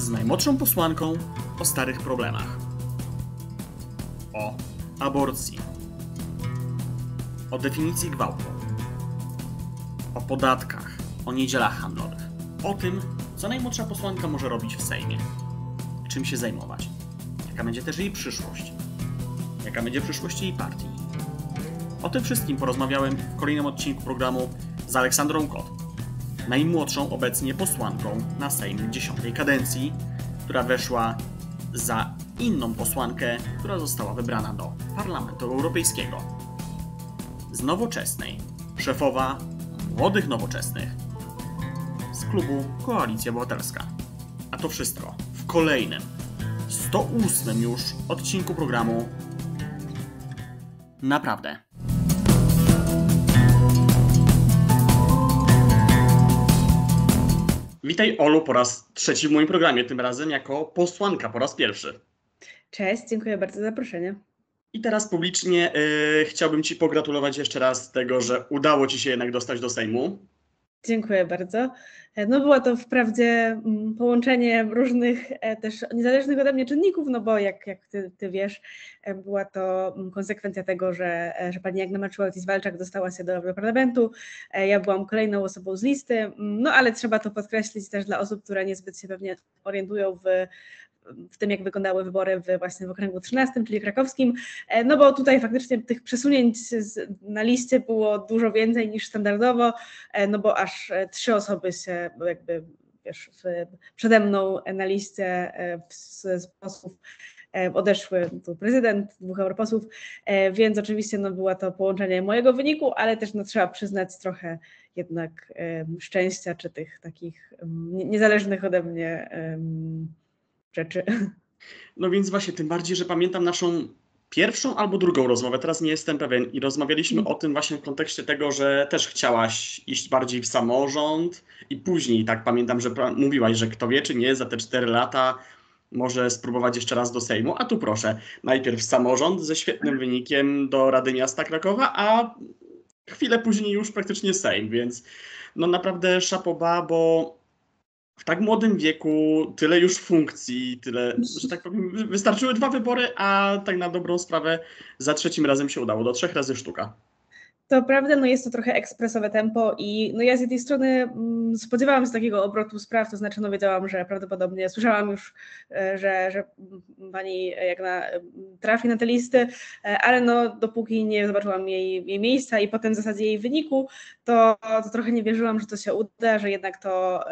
z najmłodszą posłanką o starych problemach. O aborcji. O definicji gwałtu. O podatkach. O niedzielach handlowych. O tym, co najmłodsza posłanka może robić w Sejmie. Czym się zajmować. Jaka będzie też jej przyszłość. Jaka będzie przyszłość jej partii. O tym wszystkim porozmawiałem w kolejnym odcinku programu z Aleksandrą Kot, najmłodszą obecnie posłanką na Sejm 10. kadencji, która weszła za inną posłankę, która została wybrana do Parlamentu Europejskiego. Z Nowoczesnej, szefowa Młodych Nowoczesnych, z klubu Koalicja Obywatelska. A to wszystko w kolejnym, 108 już odcinku programu Naprawdę. Witaj, Olu, po raz trzeci w moim programie, tym razem jako posłanka po raz pierwszy. Cześć, dziękuję bardzo za zaproszenie. I teraz publicznie chciałbym Ci pogratulować jeszcze raz tego, że udało Ci się jednak dostać do Sejmu. Dziękuję bardzo. No było to wprawdzie połączenie różnych też niezależnych ode mnie czynników, no bo jak ty wiesz, była to konsekwencja tego, że pani Agna Marczyńska z Walczak dostała się do parlamentu. Ja byłam kolejną osobą z listy, no ale trzeba to podkreślić też dla osób, które niezbyt się pewnie orientują w tym, jak wyglądały wybory właśnie w okręgu 13, czyli krakowskim, no bo tutaj faktycznie tych przesunięć na liście było dużo więcej niż standardowo, no bo aż 3 osoby się jakby, wiesz, przede mną na liście z posłów odeszły, tu prezydent, 2 europosłów, więc oczywiście no, było to połączenie mojego wyniku, ale też no, trzeba przyznać trochę jednak szczęścia, czy tych takich niezależnych ode mnie rzeczy. No więc właśnie, tym bardziej, że pamiętam naszą pierwszą albo drugą rozmowę, teraz nie jestem pewien, i rozmawialiśmy o tym właśnie w kontekście tego, że też chciałaś iść bardziej w samorząd i później, tak pamiętam, że mówiłaś, że kto wie czy nie, za te 4 lata może spróbować jeszcze raz do Sejmu, a tu proszę, najpierw samorząd ze świetnym wynikiem do Rady Miasta Krakowa, a chwilę później już praktycznie Sejm, więc no naprawdę chapeau bas, bo w tak młodym wieku tyle już funkcji, tyle, że tak powiem, wystarczyły 2 wybory, a tak na dobrą sprawę za 3 razem się udało, do 3 razy sztuka. To prawda, no jest to trochę ekspresowe tempo i no ja z jednej strony spodziewałam się takiego obrotu spraw, to znaczy no wiedziałam, że prawdopodobnie słyszałam już, że pani Jagna trafi na te listy, ale no dopóki nie zobaczyłam jej miejsca i potem w zasadzie jej wyniku, to trochę nie wierzyłam, że to się uda, że jednak to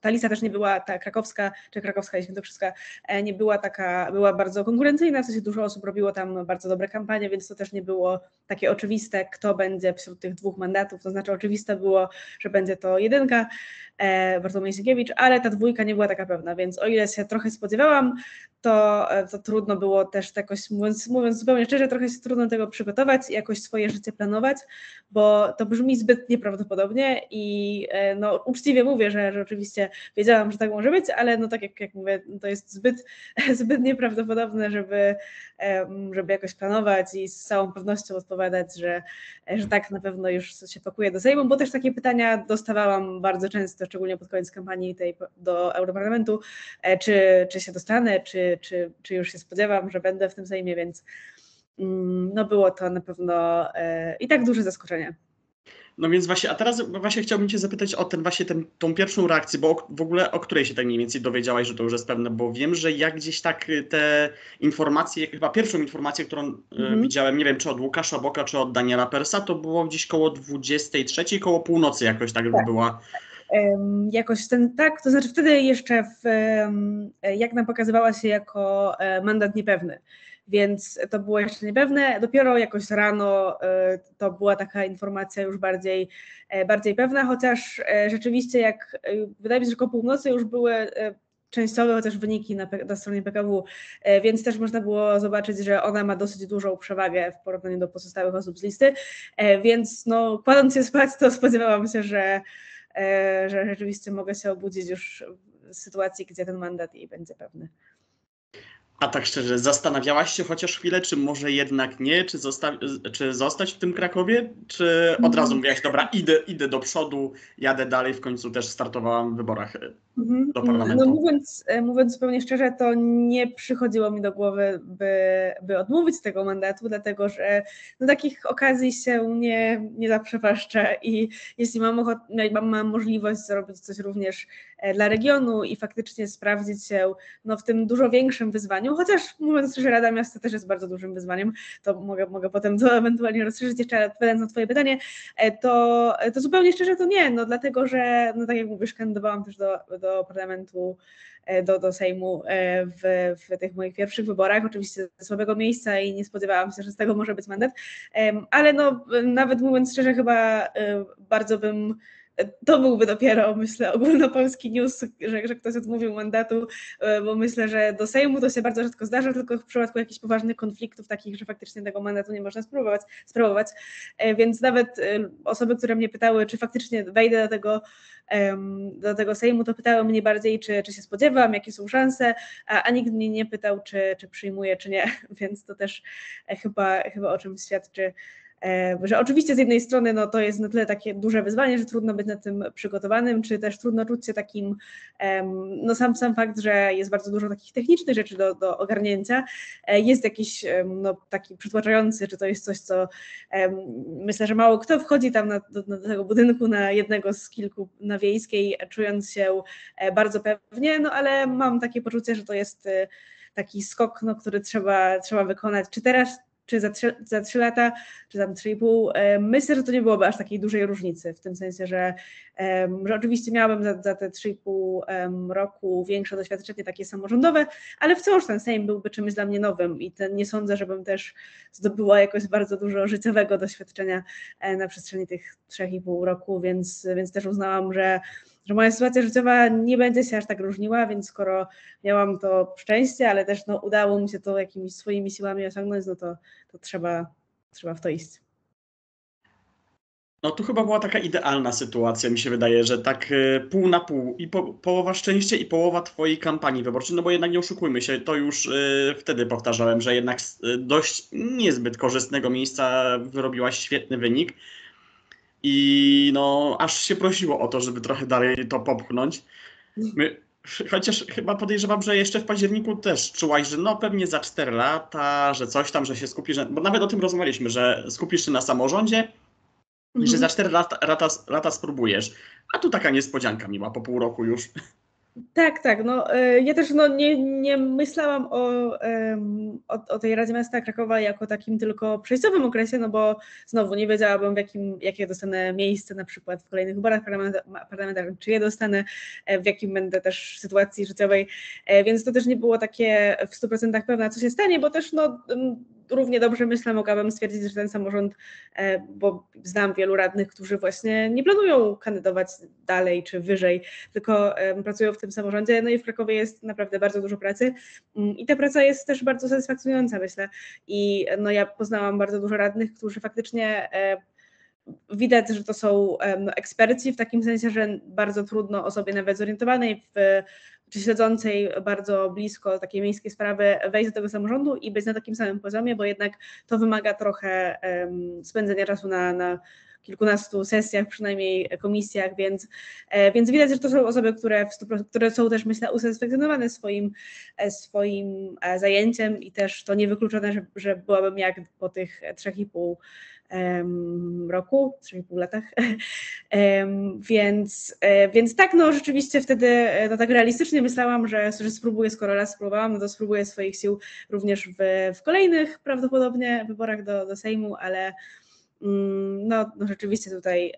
ta lista też nie była, ta krakowska, czy krakowska i świętokrzyska nie była taka, była bardzo konkurencyjna, w sensie dużo osób robiło tam bardzo dobre kampanie, więc to też nie było takie oczywiste, kto będzie wśród tych 2 mandatów, to znaczy oczywiste było, że będzie to 1, Bartłomiej Sienkiewicz, ale ta 2 nie była taka pewna, więc o ile się trochę spodziewałam, to trudno było też jakoś, mówiąc zupełnie szczerze, trochę się trudno tego przygotować i jakoś swoje życie planować, bo to brzmi zbyt nieprawdopodobnie i no, uczciwie mówię, że oczywiście wiedziałam, że tak może być, ale no tak jak mówię, to jest zbyt nieprawdopodobne, żeby jakoś planować i z całą pewnością odpowiadać, że tak na pewno już się pakuje do Sejmu, bo też takie pytania dostawałam bardzo często, szczególnie pod koniec kampanii tej do Europarlamentu, czy się dostanę, czy już się spodziewam, że będę w tym Sejmie, więc no było to na pewno i tak duże zaskoczenie. No więc właśnie, a teraz właśnie chciałbym Cię zapytać o tą pierwszą reakcję, bo w ogóle o której się tak mniej więcej dowiedziałaś, że to już jest pewne, bo wiem, że ja gdzieś tak te informacje, chyba pierwszą informację, którą widziałem, nie wiem czy od Łukasza Boka, czy od Daniela Persa, to było gdzieś koło 23, koło północy jakoś tak. Była. Jakoś ten, tak, to znaczy wtedy jeszcze Jagna pokazywała się jako mandat niepewny, więc to było jeszcze niepewne, dopiero jakoś rano to była taka informacja już bardziej pewna, chociaż rzeczywiście jak, wydaje mi się, że koło północy już były częściowe chociaż wyniki na stronie PKW, więc też można było zobaczyć, że ona ma dosyć dużą przewagę w porównaniu do pozostałych osób z listy, więc no kładąc się spać, to spodziewałam się, że rzeczywiście mogę się obudzić już w sytuacji, gdzie ten mandat jej będzie pewny. A tak szczerze, zastanawiałaś się chociaż chwilę, czy może jednak nie, czy zostać w tym Krakowie, czy od razu mówiłaś, dobra, idę do przodu, jadę dalej, w końcu też startowałam w wyborach do parlamentu? No, mówiąc zupełnie szczerze, to nie przychodziło mi do głowy, by odmówić tego mandatu, dlatego że no, takich okazji się nie zaprzepaszczę i jeśli mam możliwość zrobić coś również dla regionu i faktycznie sprawdzić się w tym dużo większym wyzwaniu, chociaż mówiąc szczerze, Rada Miasta też jest bardzo dużym wyzwaniem, to mogę potem to ewentualnie rozszerzyć, jeszcze odpowiadając na twoje pytanie, to zupełnie szczerze to nie, dlatego że, tak jak mówisz, kandydowałam też do parlamentu, do Sejmu w tych moich pierwszych wyborach, oczywiście ze słabego miejsca i nie spodziewałam się, że z tego może być mandat, ale nawet mówiąc szczerze, chyba bardzo bym... To byłby dopiero, myślę, ogólnopolski news, że ktoś odmówił mandatu, bo myślę, że do Sejmu to się bardzo rzadko zdarza, tylko w przypadku jakichś poważnych konfliktów takich, że faktycznie tego mandatu nie można sprawować. Więc nawet osoby, które mnie pytały, czy faktycznie wejdę do tego Sejmu, to pytały mnie bardziej, czy się spodziewam, jakie są szanse, a nikt mnie nie pytał, czy przyjmuję, czy nie. Więc to też chyba o czym świadczy, że oczywiście z jednej strony to jest na tyle takie duże wyzwanie, że trudno być na tym przygotowanym, czy też trudno czuć się takim, sam fakt, że jest bardzo dużo takich technicznych rzeczy do ogarnięcia, jest jakiś taki przytłaczający, czy to jest coś, co myślę, że mało kto wchodzi tam do tego budynku na jednego z kilku na Wiejskiej, czując się bardzo pewnie, ale mam takie poczucie, że to jest taki skok, który trzeba wykonać, czy teraz, czy za 3 lata, czy tam 3,5, myślę, że to nie byłoby aż takiej dużej różnicy, w tym sensie, że oczywiście miałabym za te 3,5 roku większe doświadczenie takie samorządowe, ale wciąż ten Sejm byłby czymś dla mnie nowym i nie sądzę, żebym też zdobyła jakoś bardzo dużo życiowego doświadczenia na przestrzeni tych 3,5 roku, więc też uznałam, że moja sytuacja życiowa nie będzie się aż tak różniła, więc skoro miałam to szczęście, ale też udało mi się to jakimiś swoimi siłami osiągnąć, to trzeba w to iść. Tu chyba była taka idealna sytuacja, mi się wydaje, że tak pół na pół i połowa szczęścia i połowa twojej kampanii wyborczej, bo jednak nie oszukujmy się, to już wtedy powtarzałem, że jednak z dość niezbyt korzystnego miejsca wyrobiłaś świetny wynik. I aż się prosiło o to, żeby trochę dalej to popchnąć. Chociaż chyba podejrzewam, że jeszcze w październiku też czułaś, że pewnie za 4 lata, że coś tam, że się skupisz, bo nawet o tym rozmawialiśmy, że skupisz się na samorządzie i że za 4 lata spróbujesz. A tu taka niespodzianka miła po pół roku już. Tak. Ja też nie myślałam o tej Radzie Miasta Krakowa jako takim tylko przejściowym okresie, bo znowu nie wiedziałabym, jakie dostanę miejsce na przykład w kolejnych wyborach parlamentarnych, czy je dostanę, w jakim będę też sytuacji życiowej, więc to też nie było takie w 100% pewne, co się stanie, bo też równie dobrze, myślę, mogłabym stwierdzić, że ten samorząd, bo znam wielu radnych, którzy właśnie nie planują kandydować dalej czy wyżej, tylko pracują w tym samorządzie. I w Krakowie jest naprawdę bardzo dużo pracy i ta praca jest też bardzo satysfakcjonująca, myślę. I ja poznałam bardzo dużo radnych, którzy faktycznie... Widać, że to są eksperci w takim sensie, że bardzo trudno osobie nawet zorientowanej czy śledzącej bardzo blisko takie miejskie sprawy wejść do tego samorządu i być na takim samym poziomie, bo jednak to wymaga trochę spędzenia czasu na kilkunastu sesjach, przynajmniej komisjach, więc widać, że to są osoby, które są też, myślę, usatysfakcjonowane swoim zajęciem i też to niewykluczone, że byłabym jak po tych 3,5 latach, więc tak, rzeczywiście wtedy tak realistycznie myślałam, że spróbuję, skoro raz spróbowałam, to spróbuję swoich sił również w kolejnych prawdopodobnie wyborach do Sejmu, ale rzeczywiście tutaj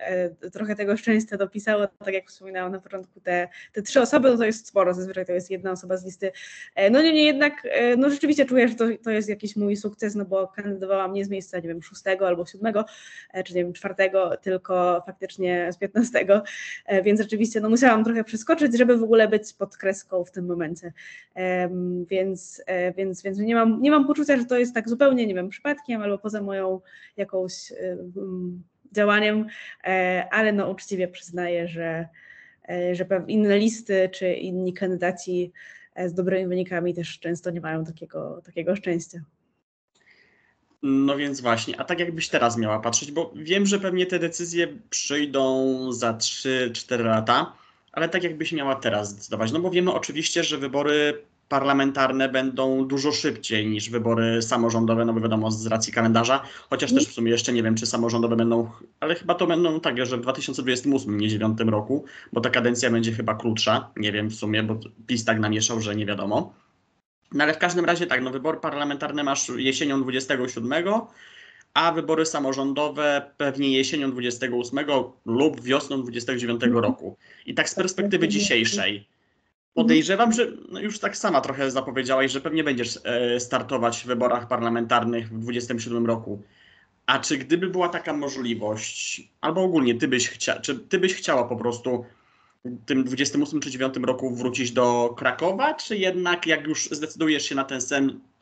trochę tego szczęścia dopisało, tak jak wspominałam na początku, te 3 osoby, to jest sporo, zazwyczaj to jest jedna osoba z listy. Niemniej jednak rzeczywiście czuję, że to jest jakiś mój sukces, bo kandydowałam nie z miejsca, nie wiem, 6 albo 7, czy nie wiem, 4, tylko faktycznie z 15, więc rzeczywiście musiałam trochę przeskoczyć, żeby w ogóle być pod kreską w tym momencie, więc nie mam poczucia, że to jest tak zupełnie, nie wiem, przypadkiem albo poza moją jakąś działaniem, ale uczciwie przyznaję, że inne listy czy inni kandydaci z dobrymi wynikami też często nie mają takiego szczęścia. No więc właśnie, a tak jakbyś teraz miała patrzeć, bo wiem, że pewnie te decyzje przyjdą za 3-4 lata, ale tak jakbyś miała teraz zdecydować, no bo wiemy oczywiście, że wybory parlamentarne będą dużo szybciej niż wybory samorządowe, no bo wiadomo, z racji kalendarza, chociaż też w sumie jeszcze nie wiem, czy samorządowe będą, ale chyba to będą tak, że w 2028, nie 2009 roku, bo ta kadencja będzie chyba krótsza, nie wiem w sumie, bo PiS tak namieszał, że nie wiadomo. No ale w każdym razie tak, no wybory parlamentarne masz jesienią 27, a wybory samorządowe pewnie jesienią 28 lub wiosną 29 roku. I tak z perspektywy dzisiejszej, podejrzewam, że no już tak sama trochę zapowiedziałaś, że pewnie będziesz startować w wyborach parlamentarnych w 27 roku. A czy gdyby była taka możliwość, albo ogólnie czy ty byś chciała po prostu w tym 28 czy 9 roku wrócić do Krakowa, czy jednak jak już zdecydujesz się na ten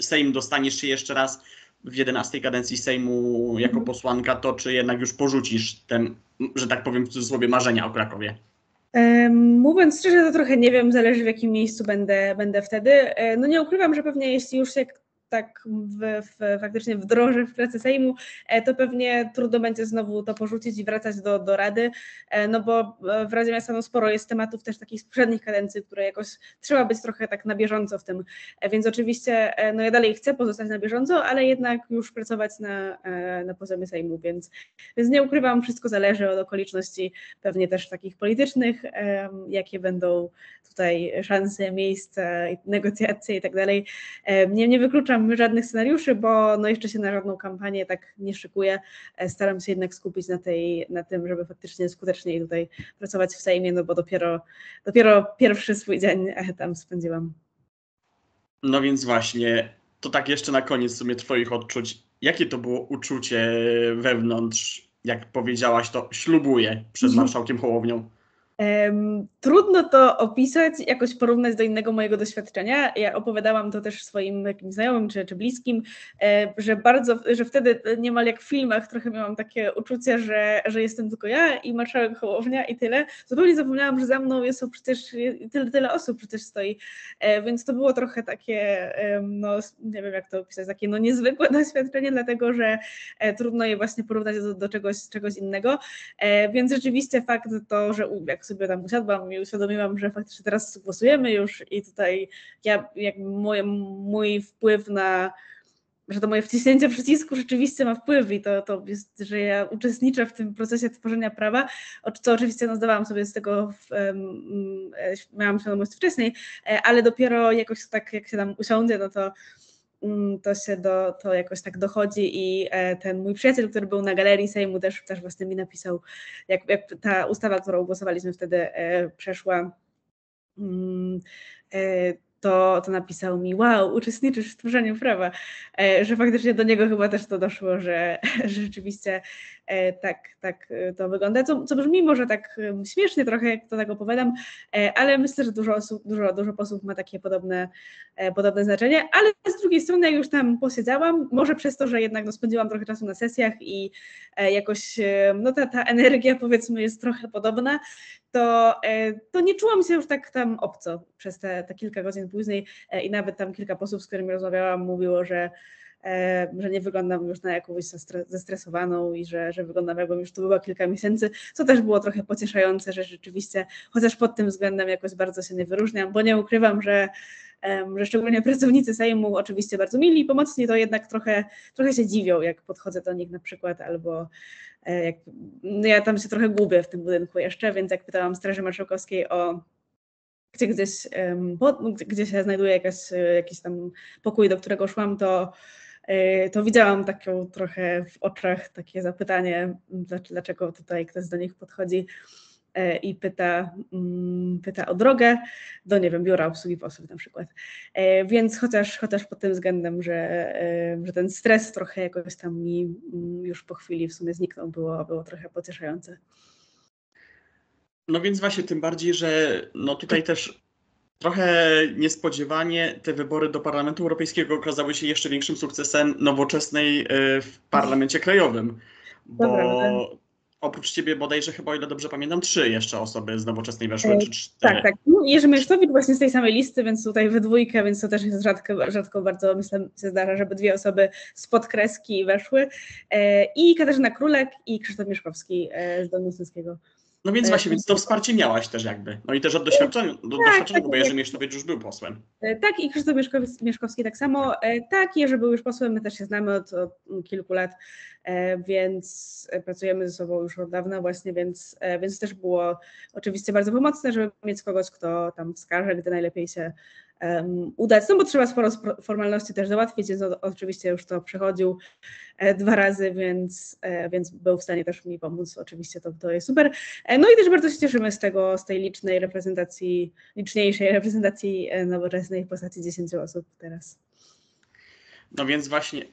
Sejm, dostaniesz się jeszcze raz w 11 kadencji Sejmu jako posłanka, to czy jednak już porzucisz ten, że tak powiem w cudzysłowie, marzenia o Krakowie? Mówiąc szczerze, to trochę nie wiem, zależy w jakim miejscu będę wtedy. No nie ukrywam, że pewnie jeśli już się tak faktycznie wdrożę w pracę Sejmu, to pewnie trudno będzie znowu to porzucić i wracać do Rady, no bo w Radzie Miasta no sporo jest tematów też takich z poprzednich kadencji, które jakoś trzeba być trochę tak na bieżąco w tym, więc oczywiście no ja dalej chcę pozostać na bieżąco, ale jednak już pracować na poziomie Sejmu, więc nie ukrywam, wszystko zależy od okoliczności pewnie też takich politycznych, jakie będą tutaj szanse, miejsca, negocjacje i tak dalej. Nie wykluczam żadnych scenariuszy, bo no jeszcze się na żadną kampanię tak nie szykuję. Staram się jednak skupić na tym, żeby faktycznie skuteczniej tutaj pracować w Sejmie, no bo dopiero pierwszy swój dzień tam spędziłam. No więc właśnie, to tak jeszcze na koniec w sumie twoich odczuć. Jakie to było uczucie wewnątrz, jak powiedziałaś to ślubuję przed marszałkiem Hołownią? Trudno to opisać, jakoś porównać do innego mojego doświadczenia. Ja opowiadałam to też swoim jakimś znajomym czy bliskim, że wtedy niemal jak w filmach trochę miałam takie uczucie, że jestem tylko ja i marszałek Hołownia i tyle. Zupełnie zapomniałam, że za mną jest przecież tyle osób przecież stoi, więc to było trochę takie, no nie wiem jak to opisać, takie no niezwykłe doświadczenie, dlatego że trudno je właśnie porównać do czegoś innego, więc rzeczywiście fakt to, że jak sobie tam usiadłam i uświadomiłam, że faktycznie teraz głosujemy już i tutaj mój wpływ na, że to moje wciśnięcie przycisku rzeczywiście ma wpływ i to jest, że ja uczestniczę w tym procesie tworzenia prawa, co oczywiście no, zdawałam sobie z tego, miałam świadomość wcześniej, ale dopiero jakoś tak jak się tam usiądzie, no to się to jakoś tak dochodzi i ten mój przyjaciel, który był na galerii Sejmu też właśnie mi napisał, jak ta ustawa, którą głosowaliśmy wtedy przeszła, to napisał mi, wow, uczestniczysz w tworzeniu prawa, że faktycznie do niego chyba też to doszło, że rzeczywiście tak to wygląda, co brzmi może tak śmiesznie trochę, jak to tak opowiadam, ale myślę, że dużo posłów ma takie podobne znaczenie, ale z drugiej strony jak już tam posiedziałam, może przez to, że jednak no, spędziłam trochę czasu na sesjach i jakoś no, ta energia powiedzmy jest trochę podobna, to nie czułam się już tak tam obco przez te kilka godzin później i nawet tam kilka posłów, z którymi rozmawiałam, mówiło, że nie wyglądam już na jakąś zestresowaną i że wyglądam, jakbym już tu była kilka miesięcy, co też było trochę pocieszające, że rzeczywiście, chociaż pod tym względem jakoś bardzo się nie wyróżniam, bo nie ukrywam, że szczególnie pracownicy Sejmu oczywiście bardzo mili i pomocni, to jednak trochę się dziwią, jak podchodzę do nich na przykład, albo jak, no ja tam się trochę gubię w tym budynku jeszcze, więc jak pytałam Straży Marszałkowskiej o gdzie się znajduje jakiś tam pokój, do którego szłam, to widziałam taką trochę w oczach takie zapytanie, dlaczego tutaj ktoś do nich podchodzi i pyta o drogę do, nie wiem, biura obsługi posłów na przykład. Więc chociaż pod tym względem, że ten stres trochę jakoś tam mi już po chwili w sumie zniknął, było trochę pocieszające. No więc właśnie, tym bardziej, że no tutaj też trochę niespodziewanie te wybory do Parlamentu Europejskiego okazały się jeszcze większym sukcesem Nowoczesnej w Parlamencie Krajowym, bo oprócz ciebie bodajże chyba, o ile dobrze pamiętam, 3 jeszcze osoby z Nowoczesnej weszły, czy 4. Tak, tak. No, Jerzy Mieszkowicz właśnie z tej samej listy, więc tutaj we dwójkę, więc to też jest rzadko bardzo, myślę, się zdarza, żeby 2 osoby spod kreski weszły. I Katarzyna Królek i Krzysztof Mieszkowski z Domu Stuńskiego. No więc właśnie, więc to wsparcie miałaś też jakby. No i też od doświadczenia, bo Jerzy Mieszkowicz już był posłem. Tak, i Krzysztof Mieszkowski tak samo. Tak, Jerzy był już posłem, my też się znamy od kilku lat, więc pracujemy ze sobą już od dawna właśnie, więc też było oczywiście bardzo pomocne, żeby mieć kogoś, kto tam wskaże, gdy najlepiej się udać, no bo trzeba sporo formalności też załatwić, więc oczywiście już to przechodził 2 razy, więc był w stanie też mi pomóc, oczywiście to jest super. No i też bardzo się cieszymy z tej liczniejszej reprezentacji Nowoczesnej w postaci 10 osób teraz. No więc właśnie,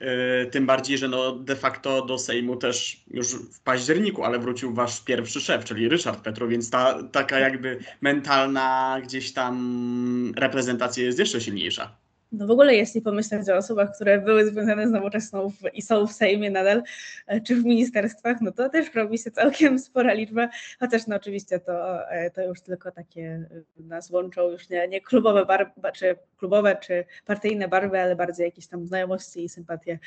tym bardziej, że no de facto do Sejmu też już w październiku, ale wrócił wasz pierwszy szef, czyli Ryszard Petru, więc taka jakby mentalna gdzieś tam reprezentacja jest jeszcze silniejsza. No w ogóle jeśli pomyśleć o osobach, które były związane z Nowoczesną i są w Sejmie nadal, czy w ministerstwach, no to też robi się całkiem spora liczba, chociaż no oczywiście to już tylko takie nas łączą już nie klubowe czy partyjne barwy, ale bardziej jakieś tam znajomości i sympatie.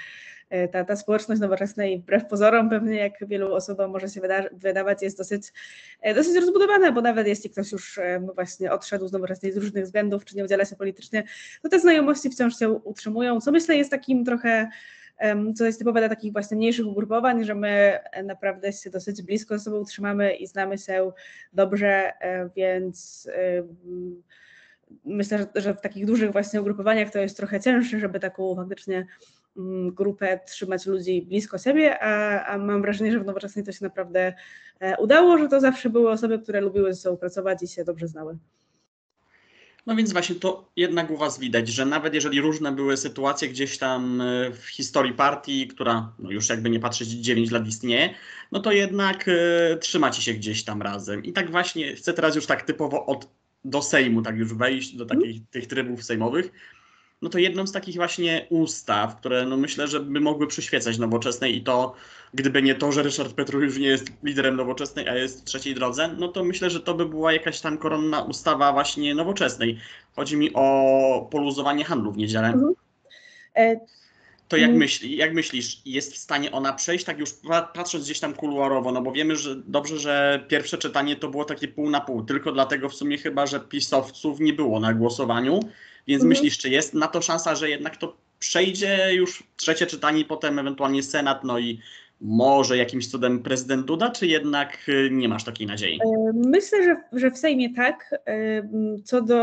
Ta społeczność Nowoczesnej, wbrew pozorom pewnie, jak wielu osobom może się wydawać, jest dosyć rozbudowana, bo nawet jeśli ktoś już właśnie odszedł z Nowoczesnej z różnych względów, czy nie udziela się politycznie, to te znajomości wciąż się utrzymują, co myślę jest takim trochę, co jest typowe dla takich właśnie mniejszych ugrupowań, że my naprawdę się dosyć blisko ze sobą trzymamy i znamy się dobrze, więc myślę, że w takich dużych właśnie ugrupowaniach to jest trochę cięższe, żeby taką faktycznie grupę trzymać ludzi blisko siebie, a mam wrażenie, że w Nowoczesnej to się naprawdę udało, że to zawsze były osoby, które lubiły ze sobą pracować i się dobrze znały. No więc właśnie to jednak u was widać, że nawet jeżeli różne były sytuacje gdzieś tam w historii partii, która no już jakby nie patrzeć 9 lat istnieje, no to jednak trzymacie się gdzieś tam razem. I tak właśnie chcę teraz już tak typowo do Sejmu tak już wejść, do takich tych trybów sejmowych. No to jedną z takich właśnie ustaw, które no myślę, że by mogły przyświecać Nowoczesnej i to, gdyby nie to, że Ryszard Petru już nie jest liderem Nowoczesnej, a jest w trzeciej drodze, no to myślę, że to by była jakaś tam koronna ustawa właśnie Nowoczesnej. Chodzi mi o poluzowanie handlu w niedzielę. To jak myślisz, jest w stanie ona przejść, tak już patrząc gdzieś tam kuluarowo, no bo wiemy, że dobrze, że pierwsze czytanie to było takie pół na pół, tylko dlatego w sumie chyba, że pisowców nie było na głosowaniu, więc myślisz, czy jest na to szansa, że jednak to przejdzie już trzecie czytanie, potem ewentualnie Senat, no i może jakimś cudem prezydent Duda, czy jednak nie masz takiej nadziei? Myślę, że w Sejmie tak. Co do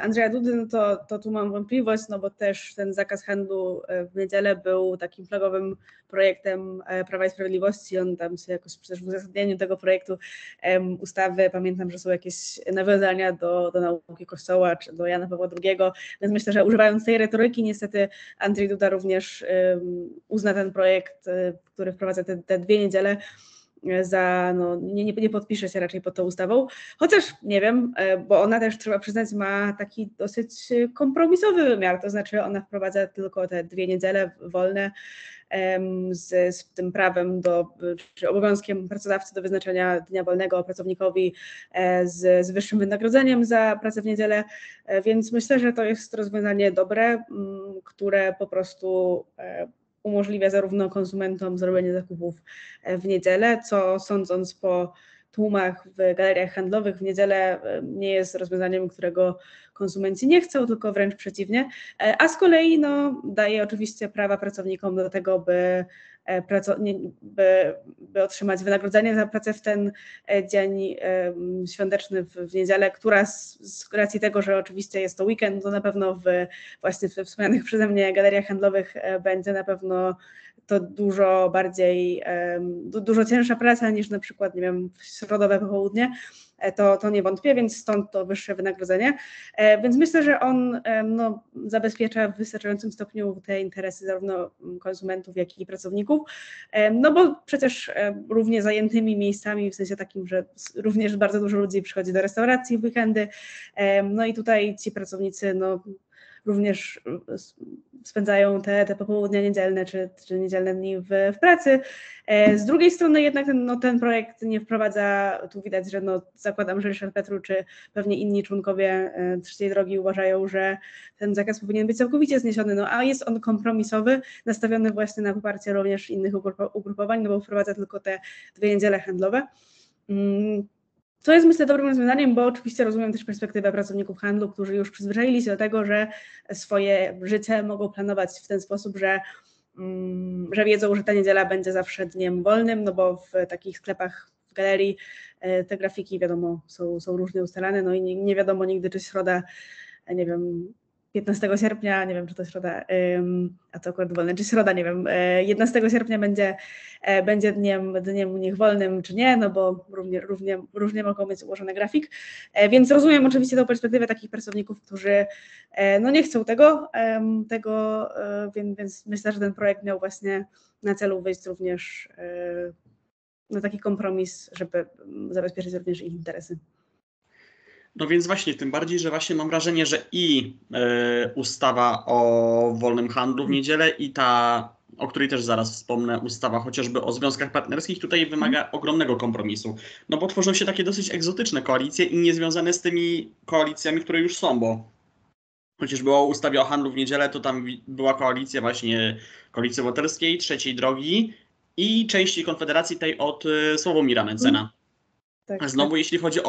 Andrzeja Dudy, no to tu mam wątpliwość, no bo też ten zakaz handlu w niedzielę był takim flagowym projektem Prawa i Sprawiedliwości. On tam się jakoś przecież w uzasadnieniu tego projektu ustawy, pamiętam, że są jakieś nawiązania do nauki Kościoła, czy do Jana Pawła II, więc myślę, że używając tej retoryki niestety Andrzej Duda również uzna ten projekt, który wprowadza te 2 niedziele, nie podpisze się raczej pod tą ustawą, chociaż nie wiem, bo ona też, trzeba przyznać, ma taki dosyć kompromisowy wymiar, to znaczy ona wprowadza tylko te 2 niedziele wolne z tym prawem czy obowiązkiem pracodawcy do wyznaczenia dnia wolnego pracownikowi z wyższym wynagrodzeniem za pracę w niedzielę, więc myślę, że to jest rozwiązanie dobre, które po prostu umożliwia zarówno konsumentom zrobienie zakupów w niedzielę, co sądząc po tłumach w galeriach handlowych w niedzielę nie jest rozwiązaniem, którego konsumenci nie chcą, tylko wręcz przeciwnie, a z kolei daje oczywiście prawa pracownikom do tego, by otrzymać wynagrodzenie za pracę w ten dzień świąteczny w niedzielę, która z racji tego, że oczywiście jest to weekend, to na pewno właśnie we wspomnianych przeze mnie galeriach handlowych będzie na pewno to dużo cięższa praca niż na przykład, nie wiem, w środowe popołudnie. To nie wątpię, więc stąd to wyższe wynagrodzenie. Więc myślę, że on zabezpiecza w wystarczającym stopniu te interesy zarówno konsumentów, jak i pracowników, no bo przecież równie zajętymi miejscami, w sensie takim, że również bardzo dużo ludzi przychodzi do restauracji w weekendy, no i tutaj ci pracownicy również spędzają te popołudnia niedzielne czy niedzielne dni w pracy. Z drugiej strony jednak ten projekt nie wprowadza, tu widać, że zakładam, że Ryszard Petru czy pewnie inni członkowie Trzeciej Drogi uważają, że ten zakaz powinien być całkowicie zniesiony, a jest on kompromisowy, nastawiony właśnie na poparcie również innych ugrupowań, bo wprowadza tylko te dwie niedziele handlowe. To jest, myślę, dobrym rozwiązaniem, bo oczywiście rozumiem też perspektywę pracowników handlu, którzy już przyzwyczaili się do tego, że swoje życie mogą planować w ten sposób, że wiedzą, że ta niedziela będzie zawsze dniem wolnym, no bo w takich sklepach, w galerii te grafiki, wiadomo, są różnie ustalane, no i nie wiadomo nigdy, czy środa, nie wiem, 15 sierpnia, nie wiem, czy to środa, a to akurat wolne, czy środa, nie wiem, 11 sierpnia będzie dniem u nich wolnym, czy nie, no bo różnie mogą mieć ułożony grafik, więc rozumiem oczywiście tą perspektywę takich pracowników, którzy no nie chcą tego, więc myślę, że ten projekt miał właśnie na celu wyjść również na taki kompromis, żeby zabezpieczyć również ich interesy. No więc właśnie, tym bardziej, że właśnie mam wrażenie, że i ustawa o wolnym handlu w niedzielę i ta, o której też zaraz wspomnę, ustawa chociażby o związkach partnerskich tutaj wymaga ogromnego kompromisu. No bo tworzą się takie dosyć egzotyczne koalicje i niezwiązane z tymi koalicjami, które już są, bo chociażby o ustawie o handlu w niedzielę to tam była koalicja właśnie Koalicji Obywatelskiej, Trzeciej Drogi i części Konfederacji tej od Sławomira Mencena. Tak, znowu tak. Jeśli chodzi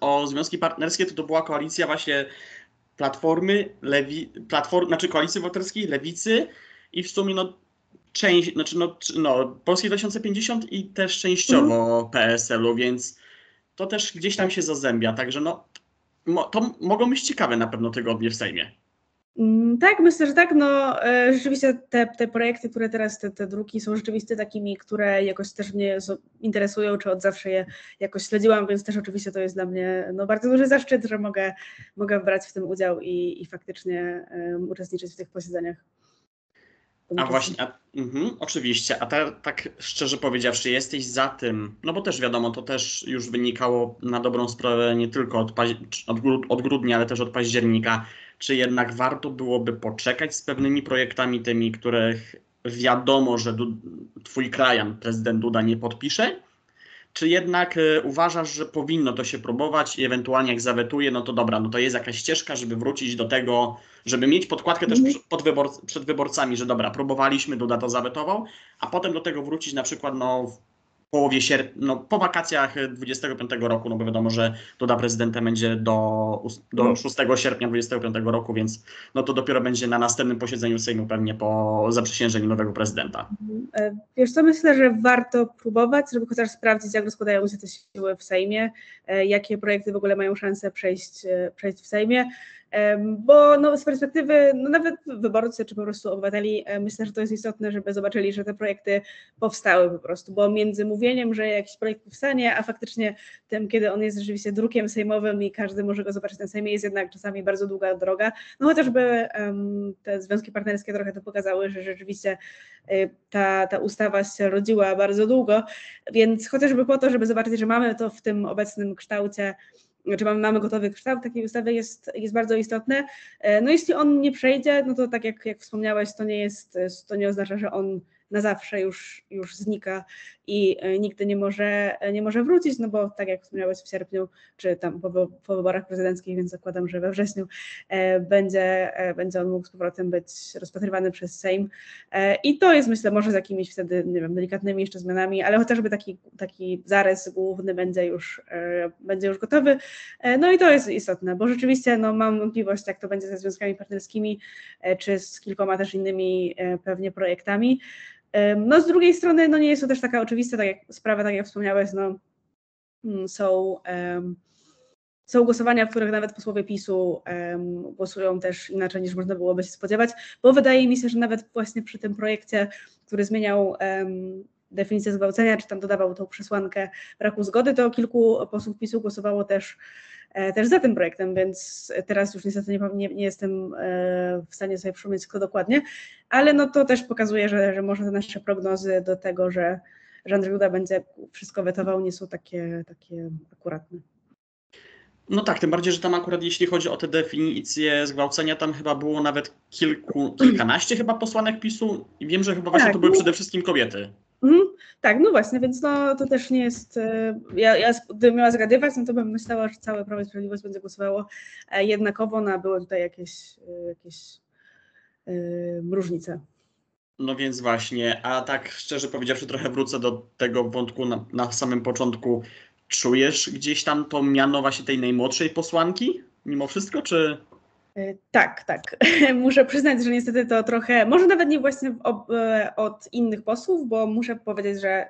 o związki partnerskie, to była koalicja właśnie Platformy, Koalicji Obywatelskiej, Lewicy i w sumie Polski 2050 i też częściowo PSL-u, więc to też gdzieś tam się zazębia. Także to mogą być ciekawe na pewno tygodnie w Sejmie. Tak, myślę, że tak. No, rzeczywiście te projekty, które teraz, te druki są rzeczywiście takimi, które jakoś też mnie interesują, czy od zawsze je jakoś śledziłam, więc też oczywiście to jest dla mnie bardzo duży zaszczyt, że mogę brać w tym udział i faktycznie uczestniczyć w tych posiedzeniach. Oczywiście. Tak szczerze powiedziawszy, jesteś za tym, no bo też wiadomo, to też już wynikało na dobrą sprawę nie tylko od grudnia, ale też od października. Czy jednak warto byłoby poczekać z pewnymi projektami tymi, których wiadomo, że twój krajan, prezydent Duda, nie podpisze? Czy jednak uważasz, że powinno to się próbować i ewentualnie jak zawetuje, no to dobra, no to jest jakaś ścieżka, żeby wrócić do tego, żeby mieć podkładkę też przed wyborcami, że dobra, próbowaliśmy, Duda to zawetował, a potem do tego wrócić na przykład w połowie sierpnia, po wakacjach 25 roku, no bo wiadomo, że Duda prezydentem będzie do 6 sierpnia 25 roku, więc no to dopiero będzie na następnym posiedzeniu Sejmu pewnie po zaprzysiężeniu nowego prezydenta. Wiesz co, myślę, że warto próbować, żeby chociaż sprawdzić, jak rozkładają się te siły w Sejmie, jakie projekty w ogóle mają szansę przejść w Sejmie, bo z perspektywy nawet wyborcy czy po prostu obywateli myślę, że to jest istotne, żeby zobaczyli, że te projekty powstały po prostu, bo między mówieniem, że jakiś projekt powstanie, a faktycznie tym, kiedy on jest rzeczywiście drukiem sejmowym i każdy może go zobaczyć na Sejmie, jest jednak czasami bardzo długa droga, chociażby te związki partnerskie trochę to pokazały, że rzeczywiście ta ustawa się rodziła bardzo długo, więc chociażby po to, żeby zobaczyć, że mamy to w tym obecnym kształcie, czy mamy gotowy kształt takiej ustawy, jest bardzo istotne. Jeśli on nie przejdzie, no to tak jak wspomniałeś, to nie oznacza, że on na zawsze już znika i nigdy nie może wrócić, no bo tak jak wspomniałeś, w sierpniu, czy tam po wyborach prezydenckich, więc zakładam, że we wrześniu będzie on mógł z powrotem być rozpatrywany przez Sejm i to jest, myślę, może z jakimiś wtedy, nie wiem, delikatnymi jeszcze zmianami, ale chociażby taki zarys główny będzie już gotowy, i to jest istotne, bo rzeczywiście mam wątpliwość, jak to będzie ze związkami partnerskimi, czy z kilkoma też innymi pewnie projektami. Z drugiej strony nie jest to też taka oczywista sprawa, tak jak wspomniałeś, są głosowania, w których nawet posłowie PiS-u głosują też inaczej niż można byłoby się spodziewać, bo wydaje mi się, że nawet właśnie przy tym projekcie, który zmieniał definicję zgwałcenia, czy tam dodawał tą przesłankę braku zgody, to kilku posłów PiS-u głosowało też za tym projektem, więc teraz już niestety nie jestem w stanie sobie przypomnieć, kto dokładnie, ale to też pokazuje, że może te nasze prognozy do tego, że Andrzej Duda będzie wszystko wetował, nie są takie akuratne. No tak, tym bardziej, że tam akurat jeśli chodzi o tę definicję zgwałcenia, tam chyba było nawet kilkanaście chyba posłanek PiS-u i wiem, że chyba właśnie to były przede wszystkim kobiety. Tak, no właśnie, więc no, to też nie jest... Ja gdybym miała zgadywać, no to bym myślała, że całe Prawo i Sprawiedliwość będzie głosowało jednakowo, no a były tutaj jakieś różnice. No więc właśnie, a tak szczerze powiedziawszy, trochę wrócę do tego wątku na samym początku. Czujesz gdzieś tam to miano właśnie tej najmłodszej posłanki mimo wszystko, czy... Tak. Muszę przyznać, że niestety to trochę, może nawet nie właśnie od innych posłów, bo muszę powiedzieć, że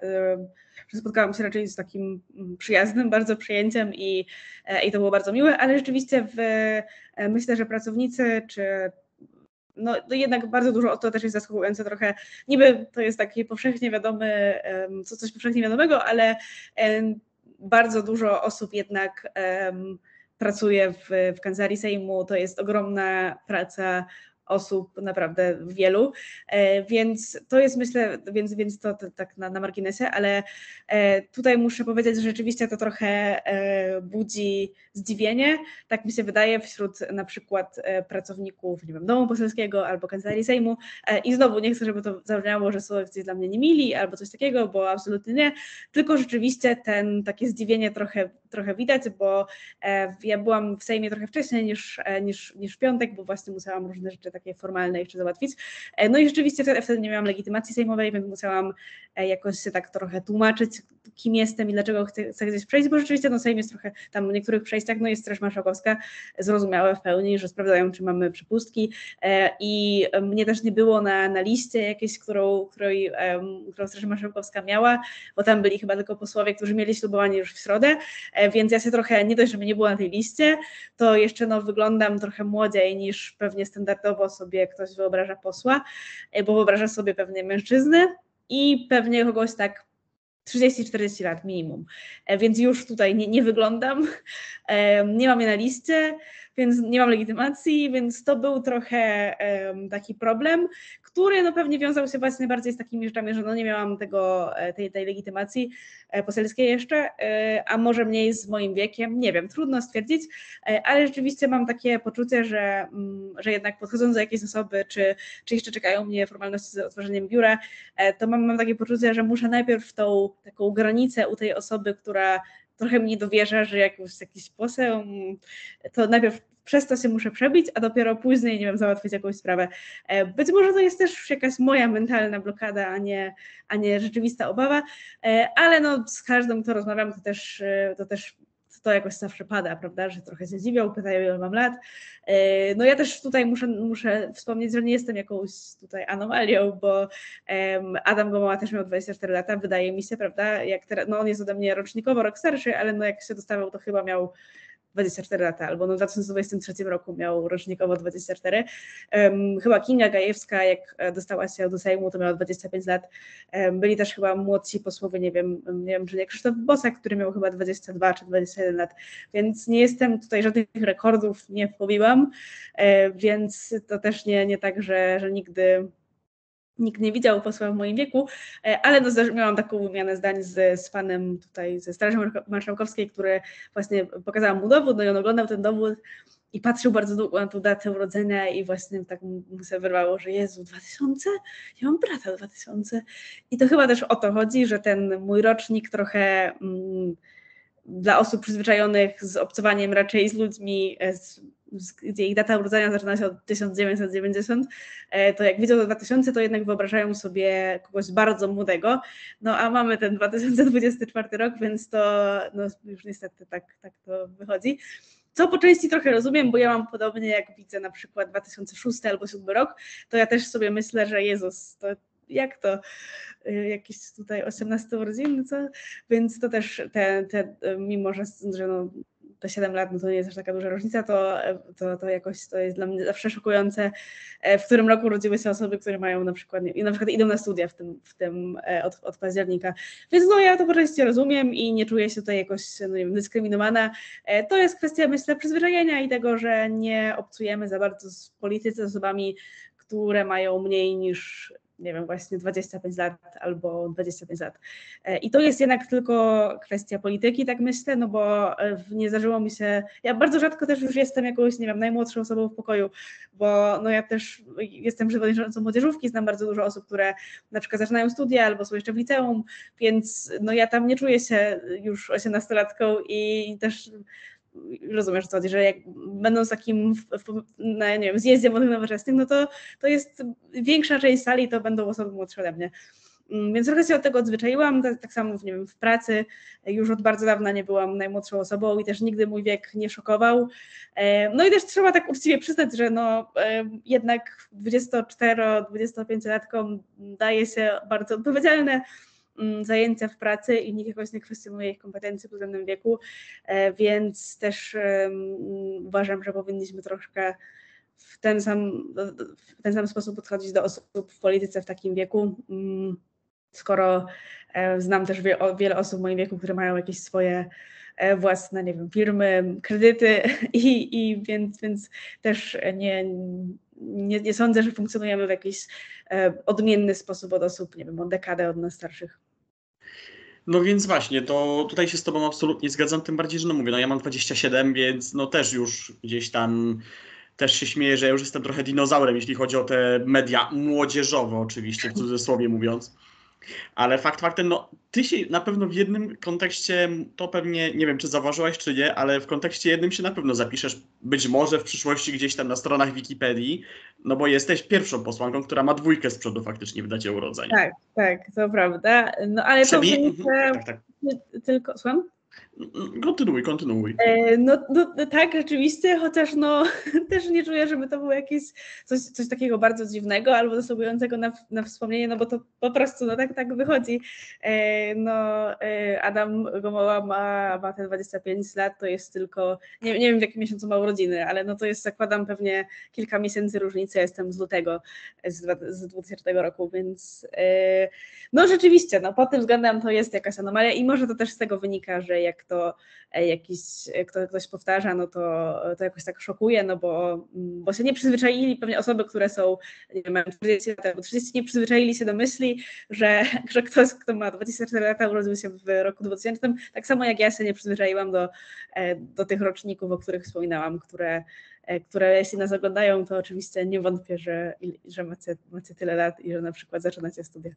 spotkałam się raczej z takim przyjaznym bardzo przyjęciem i to było bardzo miłe, ale rzeczywiście myślę, że pracownicy no jednak bardzo dużo, to też jest zaskakujące trochę, niby to jest taki powszechnie wiadomy, coś powszechnie wiadomego, ale bardzo dużo osób jednak pracuje w Kancelarii Sejmu, to jest ogromna praca osób naprawdę wielu, więc to jest myślę, więc to tak na marginesie, ale tutaj muszę powiedzieć, że rzeczywiście to trochę budzi zdziwienie, tak mi się wydaje, wśród na przykład pracowników, nie wiem, Domu Poselskiego albo Kancelarii Sejmu i znowu nie chcę, żeby to zabrzmiało, że są gdzieś dla mnie niemili albo coś takiego, bo absolutnie nie, tylko rzeczywiście takie zdziwienie trochę widać, bo ja byłam w Sejmie trochę wcześniej niż w piątek, bo właśnie musiałam różne rzeczy takie formalne jeszcze załatwić. No i rzeczywiście wtedy nie miałam legitymacji sejmowej, więc musiałam jakoś się tak trochę tłumaczyć, kim jestem i dlaczego chcę gdzieś przejść, bo rzeczywiście Sejm jest trochę, tam w niektórych przejściach jest Straż Marszałkowska, zrozumiałe w pełni, że sprawdzają, czy mamy przepustki i mnie też nie było na liście jakiejś, którą Straż Marszałkowska miała, bo tam byli chyba tylko posłowie, którzy mieli ślubowanie już w środę, więc ja się trochę, nie dość, że mnie nie było na tej liście, to jeszcze wyglądam trochę młodziej niż pewnie standardowo sobie ktoś wyobraża posła, bo wyobraża sobie pewnie mężczyznę i pewnie kogoś tak 30-40 lat minimum, więc już tutaj nie wyglądam, nie mam jej na liście, więc nie mam legitymacji, więc to był trochę taki problem, który pewnie wiązał się właśnie bardziej z takimi rzeczami, że nie miałam tej legitymacji poselskiej jeszcze, a może mniej z moim wiekiem, nie wiem, trudno stwierdzić, ale rzeczywiście mam takie poczucie, że jednak podchodząc do jakiejś osoby, czy jeszcze czekają mnie formalności z otworzeniem biura, to mam takie poczucie, że muszę najpierw tą taką granicę u tej osoby, która trochę mnie dowierza, że jakiś poseł, to najpierw przez to się muszę przebić, a dopiero później, nie wiem, załatwić jakąś sprawę. Być może to jest też jakaś moja mentalna blokada, a nie rzeczywista obawa, ale z każdym, kto rozmawiam, to też to jakoś zawsze pada, prawda, że trochę się dziwią, pytają, ile mam lat. No ja też tutaj muszę wspomnieć, że nie jestem jakąś tutaj anomalią, bo Adam Gomoła też miał 24 lata, wydaje mi się, prawda, jak teraz, on jest ode mnie rocznikowo, rok starszy, ale jak się dostawał, to chyba miał 24 lata, albo w 2023 roku miał rocznikowo 24. Chyba Kinga Gajewska, jak dostała się do Sejmu, to miała 25 lat. Byli też chyba młodsi posłowie, nie wiem, czy nie Krzysztof Bosak, który miał chyba 22 czy 21 lat, więc nie jestem tutaj, żadnych rekordów nie pobiłam, więc to też nie tak, że nigdy... Nikt nie widział posła w moim wieku, ale miałam taką wymianę zdań z panem tutaj ze Straży Marszałkowskiej, który właśnie pokazał mu dowód, i on oglądał ten dowód i patrzył bardzo długo na tą datę urodzenia i właśnie tak mu się wyrwało, że Jezu, 2000? Ja mam brata 2000. I to chyba też o to chodzi, że ten mój rocznik trochę... dla osób przyzwyczajonych z obcowaniem raczej z ludźmi, gdzie ich data urodzenia zaczyna się od 1990, to jak widzą to 2000, to jednak wyobrażają sobie kogoś bardzo młodego, no a mamy ten 2024 rok, więc to już niestety tak to wychodzi. Co po części trochę rozumiem, bo ja mam podobnie, jak widzę na przykład 2006 albo 2007 rok, to ja też sobie myślę, że Jezus, jak to? Jakieś tutaj 18 urodziny, co? Więc to też, mimo że te 7 lat, to nie jest aż taka duża różnica, to jakoś to jest dla mnie zawsze szokujące, w którym roku urodziły się osoby, które mają na przykład idą na studia od października. Więc ja to po części rozumiem i nie czuję się tutaj jakoś, dyskryminowana. To jest kwestia, myślę, przyzwyczajenia i tego, że nie obcujemy za bardzo z polityce z osobami, które mają mniej niż nie wiem, właśnie 25 lat albo 25 lat. I to jest jednak tylko kwestia polityki, tak myślę, no bo nie zdarzyło mi się, ja bardzo rzadko też już jestem jakąś, nie wiem, najmłodszą osobą w pokoju, bo no ja też jestem przewodniczącą młodzieżówki, znam bardzo dużo osób, które na przykład zaczynają studia albo są jeszcze w liceum, więc no ja tam nie czuję się już 18-latką i też rozumiem, że to chodzi, że jak będąc takim na, nie wiem, zjeździe młodych nowoczesnych, no to jest większa część sali, to będą osoby młodsze ode mnie. Więc trochę się od tego odzwyczaiłam, tak samo nie wiem, w pracy już od bardzo dawna nie byłam najmłodszą osobą i też nigdy mój wiek nie szokował. No i też trzeba tak uczciwie przyznać, że no, jednak 24-25-latkom daje się bardzo odpowiedzialne zajęcia w pracy i nikt jakoś nie kwestionuje ich kompetencji pod względem wieku, więc też uważam, że powinniśmy troszkę w ten sam sposób podchodzić do osób w polityce w takim wieku, skoro znam też wiele osób w moim wieku, które mają jakieś swoje własne, nie wiem, firmy, kredyty i więc też nie sądzę, że funkcjonujemy w jakiś odmienny sposób od osób, nie wiem, od dekady, od nas starszych. No więc właśnie, to tutaj się z tobą absolutnie zgadzam, tym bardziej, że no mówię, no ja mam 27, więc no też już gdzieś tam też się śmieję, że ja już jestem trochę dinozaurem, jeśli chodzi o te media młodzieżowe oczywiście, w cudzysłowie mówiąc. Ale fakt faktem, no ty się na pewno w jednym kontekście, to pewnie, nie wiem czy zauważyłaś czy nie, ale w kontekście jednym się na pewno zapiszesz, być może w przyszłości gdzieś tam na stronach Wikipedii, no bo jesteś pierwszą posłanką, która ma 2 z przodu faktycznie w dacie urodzenia. Tak, tak, to prawda, no ale tak. Tylko, słucham? Kontynuuj. No tak, rzeczywiście, chociaż no też nie czuję, żeby to było jakieś coś takiego bardzo dziwnego albo zasługującego na wspomnienie, no bo to po prostu no tak wychodzi. Adam Gomoła ma te 25 lat, to jest tylko, nie wiem w jakim miesiącu ma urodziny, ale no to jest, zakładam, pewnie kilka miesięcy różnicy, ja jestem z lutego z 2000 roku, więc no rzeczywiście, no pod tym względem to jest jakaś anomalia i może to też z tego wynika, że jak to ktoś powtarza, no to jakoś tak szokuje, no bo się nie przyzwyczaili pewnie osoby, które są, nie wiem, 40 lat albo 30, nie przyzwyczaili się do myśli, że ktoś, kto ma 24 lata, urodził się w roku 2000, tak samo jak ja się nie przyzwyczaiłam do tych roczników, o których wspominałam, które jeśli nas oglądają, to oczywiście nie wątpię, że macie tyle lat i że na przykład zaczynacie studia.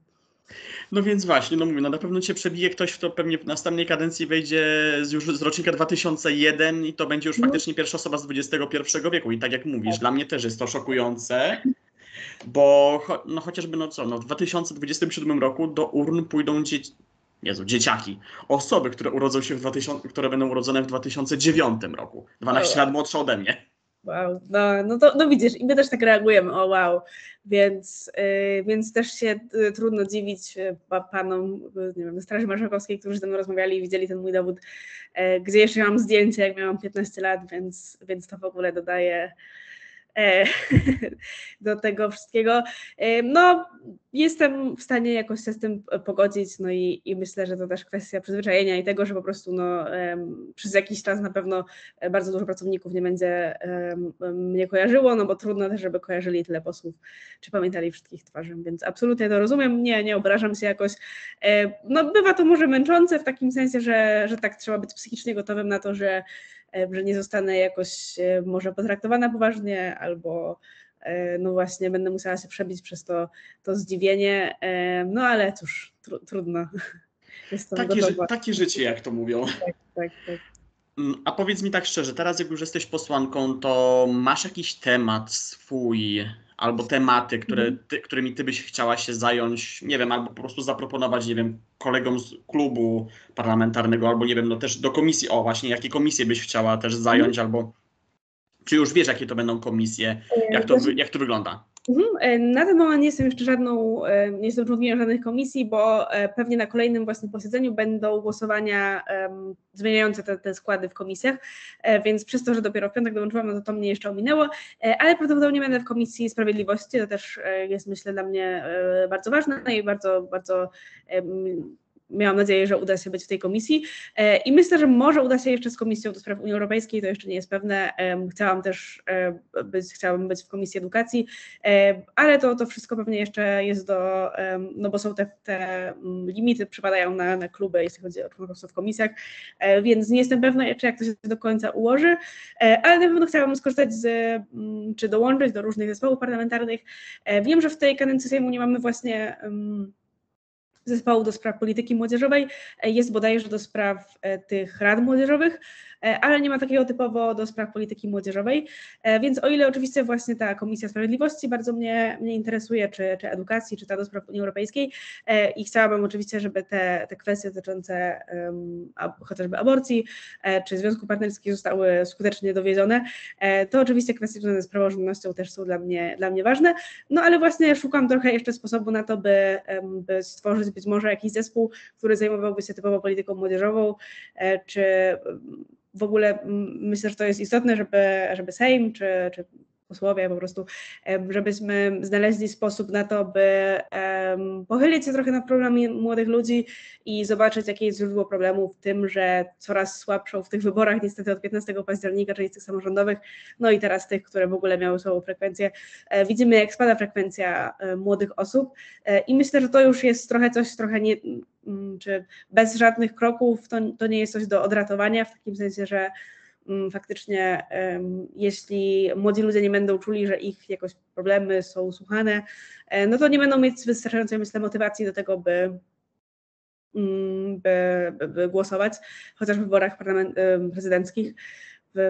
No więc właśnie, no mówię, no na pewno cię przebije ktoś, kto pewnie w następnej kadencji wejdzie już z rocznika 2001 i to będzie już faktycznie pierwsza osoba z XXI wieku. I tak jak mówisz, dla mnie też jest to szokujące, bo w 2027 roku do urn pójdą dzieciaki. Osoby, które urodzą się które będą urodzone w 2009 roku. 12 lat młodsze ode mnie. Wow, no widzisz, i my też tak reagujemy, o wow, więc też się trudno dziwić panom, nie wiem, Straży Marszałkowskiej, którzy ze mną rozmawiali i widzieli ten mój dowód, gdzie jeszcze mam zdjęcie, jak miałam 15 lat, więc to w ogóle dodaje do tego wszystkiego. No, jestem w stanie jakoś się z tym pogodzić, no i myślę, że to też kwestia przyzwyczajenia i tego, że po prostu przez jakiś czas na pewno bardzo dużo pracowników nie będzie mnie kojarzyło, no bo trudno też, żeby kojarzyli tyle posłów, czy pamiętali wszystkich twarzy, więc absolutnie to rozumiem, nie obrażam się jakoś. No bywa to może męczące w takim sensie, że tak trzeba być psychicznie gotowym na to, że nie zostanę jakoś może potraktowana poważnie albo no właśnie będę musiała się przebić przez to zdziwienie, no ale cóż, trudno. Takie życie, jak to mówią. Tak. A powiedz mi tak szczerze, teraz jak już jesteś posłanką, to masz jakiś temat swój albo tematy, którymi ty byś chciała się zająć, nie wiem, albo po prostu zaproponować, nie wiem, kolegom z klubu parlamentarnego, albo nie wiem, no też do komisji, o właśnie, jakie komisje byś chciała też zająć, albo czy już wiesz, jakie to będą komisje, jak to wygląda? Na ten moment nie jestem jeszcze nie jestem członkiem żadnych komisji, bo pewnie na kolejnym właśnie posiedzeniu będą głosowania zmieniające te składy w komisjach, więc przez to, że dopiero w piątek dołączyłam, no to mnie jeszcze ominęło, ale prawdopodobnie będę w Komisji Sprawiedliwości, to też jest myślę dla mnie bardzo ważne i bardzo, bardzo miałam nadzieję, że uda się być w tej komisji i myślę, że może uda się jeszcze z Komisją do Spraw Unii Europejskiej, to jeszcze nie jest pewne. Chciałam być w Komisji Edukacji, ale to wszystko pewnie jeszcze jest do, no bo są te limity, przypadają na kluby, jeśli chodzi o członkostwo w komisjach, więc nie jestem pewna jeszcze, jak to się do końca ułoży, ale na pewno chciałabym skorzystać czy dołączyć do różnych zespołów parlamentarnych. Wiem, że w tej kadencji Sejmu nie mamy właśnie zespołu do spraw polityki młodzieżowej, jest bodajże do spraw tych rad młodzieżowych, ale nie ma takiego typowo do spraw polityki młodzieżowej, więc o ile oczywiście właśnie ta Komisja Sprawiedliwości bardzo mnie interesuje, czy edukacji, czy ta do spraw Unii Europejskiej i chciałabym oczywiście, żeby te kwestie dotyczące chociażby aborcji, czy związków partnerskich zostały skutecznie dowiedzione, to oczywiście kwestie związane z praworządnością też są dla mnie ważne, no ale właśnie szukam trochę jeszcze sposobu na to, by stworzyć być może jakiś zespół, który zajmowałby się typowo polityką młodzieżową, czy w ogóle myślę, że to jest istotne, żeby Sejm czy posłowie po prostu, żebyśmy znaleźli sposób na to, by pochylić się trochę nad problemami młodych ludzi i zobaczyć, jakie jest źródło problemu w tym, że coraz słabszą w tych wyborach niestety od 15 października, czyli tych samorządowych, no i teraz tych, które w ogóle miały słabą frekwencję. Widzimy, jak spada frekwencja młodych osób i myślę, że to już jest trochę nie... czy bez żadnych kroków to nie jest coś do odratowania, w takim sensie, że faktycznie jeśli młodzi ludzie nie będą czuli, że ich jakoś problemy są słuchane, no to nie będą mieć wystarczającej, myślę, motywacji do tego, by głosować, chociaż w wyborach prezydenckich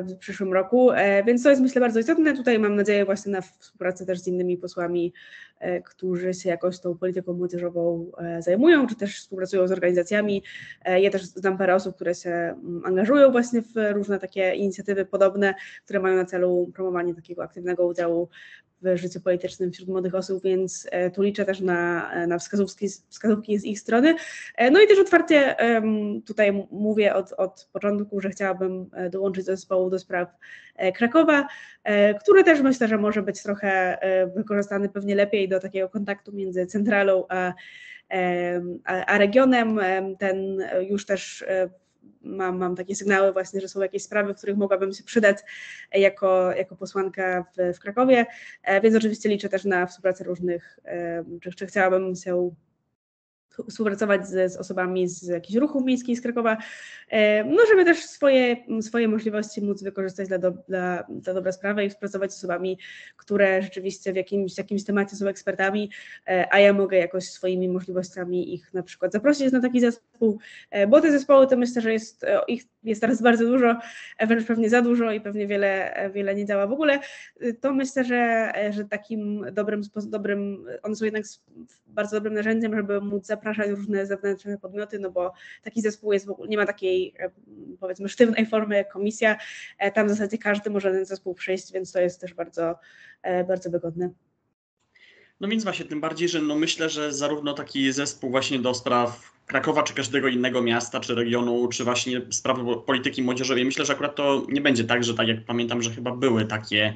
w przyszłym roku, więc to jest, myślę, bardzo istotne. Tutaj mam nadzieję właśnie na współpracę też z innymi posłami, którzy się jakoś tą polityką młodzieżową zajmują, czy też współpracują z organizacjami. Ja też znam parę osób, które się angażują właśnie w różne takie inicjatywy podobne, które mają na celu promowanie takiego aktywnego udziału w życiu politycznym wśród młodych osób, więc tu liczę też na wskazówki z ich strony. No i też otwarcie tutaj mówię od początku, że chciałabym dołączyć do zespołu do spraw Krakowa, który też myślę, że może być trochę wykorzystany pewnie lepiej do takiego kontaktu między centralą a regionem. Ten już też mam takie sygnały właśnie, że są jakieś sprawy, w których mogłabym się przydać jako posłanka w Krakowie, więc oczywiście liczę też na współpracę różnych, czy chciałabym się współpracować z osobami z jakichś ruchów miejskich z Krakowa, no żeby też swoje możliwości móc wykorzystać dla dobra sprawy i współpracować z osobami, które rzeczywiście w jakimś temacie są ekspertami, a ja mogę jakoś swoimi możliwościami ich na przykład zaprosić na taki zespół, bo te zespoły to myślę, że ich jest teraz bardzo dużo, wręcz pewnie za dużo i pewnie wiele nie działa w ogóle, to myślę, że takim dobrym, one są jednak bardzo dobrym narzędziem, żeby móc zapraszać różne zewnętrzne podmioty, no bo taki zespół jest w ogóle, nie ma takiej, powiedzmy, sztywnej formy jak komisja, tam w zasadzie każdy może ten zespół przyjść, więc to jest też bardzo, bardzo wygodne. No więc właśnie, tym bardziej, że no myślę, że zarówno taki zespół właśnie do spraw Krakowa, czy każdego innego miasta, czy regionu, czy właśnie spraw polityki młodzieżowej, myślę, że akurat to nie będzie tak, że tak jak pamiętam, że chyba były takie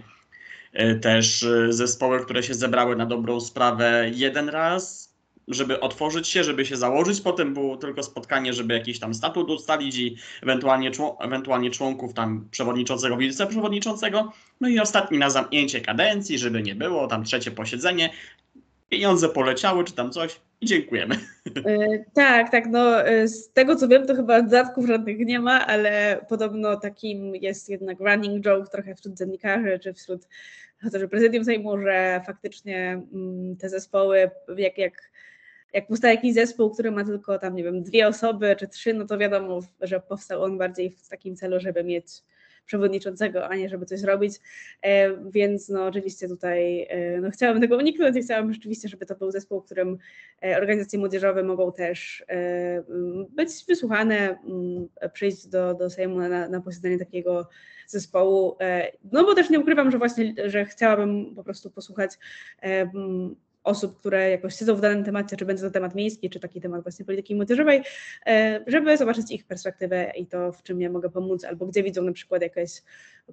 też zespoły, które się zebrały na dobrą sprawę jeden raz, żeby otworzyć się, żeby się założyć. Potem było tylko spotkanie, żeby jakiś tam statut ustalić i ewentualnie członków tam przewodniczącego, wiceprzewodniczącego. No i ostatni na zamknięcie kadencji, żeby nie było, tam trzecie posiedzenie. Pieniądze poleciały czy tam coś i dziękujemy. Tak, no z tego co wiem, to chyba dodatków żadnych nie ma, ale podobno takim jest jednak running joke trochę wśród dziennikarzy czy wśród chociażby prezydium Sejmu, że faktycznie te zespoły, jak powstaje jakiś zespół, który ma tylko tam, nie wiem, 2 osoby czy 3, no to wiadomo, że powstał on bardziej w takim celu, żeby mieć przewodniczącego, a nie żeby coś robić, więc no oczywiście tutaj no chciałabym tego uniknąć i chciałabym rzeczywiście, żeby to był zespół, w którym organizacje młodzieżowe mogą też być wysłuchane, przyjść do Sejmu na posiedzenie takiego zespołu, no bo też nie ukrywam, że właśnie, że chciałabym po prostu posłuchać osób, które jakoś siedzą w danym temacie, czy będzie to temat miejski, czy taki temat właśnie polityki młodzieżowej, żeby zobaczyć ich perspektywę i to, w czym ja mogę pomóc, albo gdzie widzą na przykład jakieś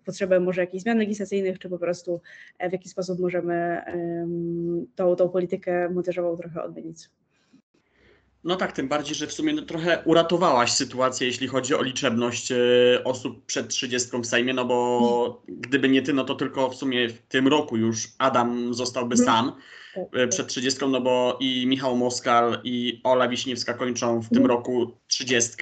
potrzebę może jakichś zmian legislacyjnych, czy po prostu w jaki sposób możemy tą politykę młodzieżową trochę odmienić. No tak, tym bardziej, że w sumie no, trochę uratowałaś sytuację, jeśli chodzi o liczebność osób przed 30 w Sejmie, no bo gdyby nie ty, no to tylko w sumie w tym roku już Adam zostałby sam przed 30, no bo i Michał Moskal i Ola Wiśniewska kończą w tym roku 30.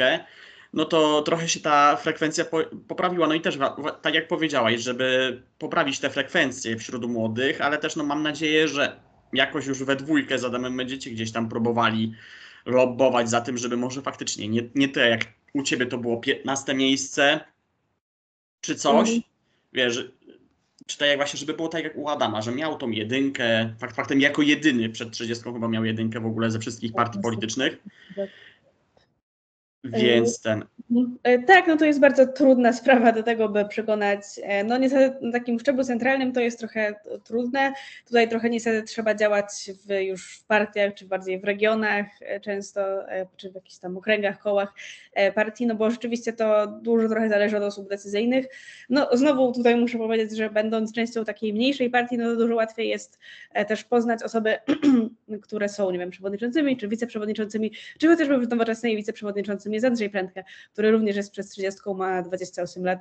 No to trochę się ta frekwencja poprawiła. No i też, tak jak powiedziałaś, żeby poprawić te frekwencje wśród młodych, ale też no mam nadzieję, że jakoś już we dwójkę z Adamem będziecie gdzieś tam próbowali lobbować za tym, żeby może faktycznie nie tyle jak u ciebie to było 15 miejsce czy coś, wiesz, czy tak jak właśnie, żeby było tak jak u Adama, że miał tą jedynkę, faktem jako jedyny przed 30 chyba miał jedynkę w ogóle ze wszystkich partii politycznych. Więc ten. Tak, no to jest bardzo trudna sprawa do tego, by przekonać. No niestety na takim szczeblu centralnym to jest trochę trudne. Tutaj trochę niestety trzeba działać już w partiach, czy bardziej w regionach często, czy w jakichś tam okręgach, kołach partii, no bo rzeczywiście to dużo trochę zależy od osób decyzyjnych. No znowu tutaj muszę powiedzieć, że będąc częścią takiej mniejszej partii, no to dużo łatwiej jest też poznać osoby, które są, nie wiem, przewodniczącymi, czy wiceprzewodniczącymi, czy chociażby w Nowoczesnej wiceprzewodniczącymi jest Andrzej Prędka, który również jest przez 30, ma 28 lat,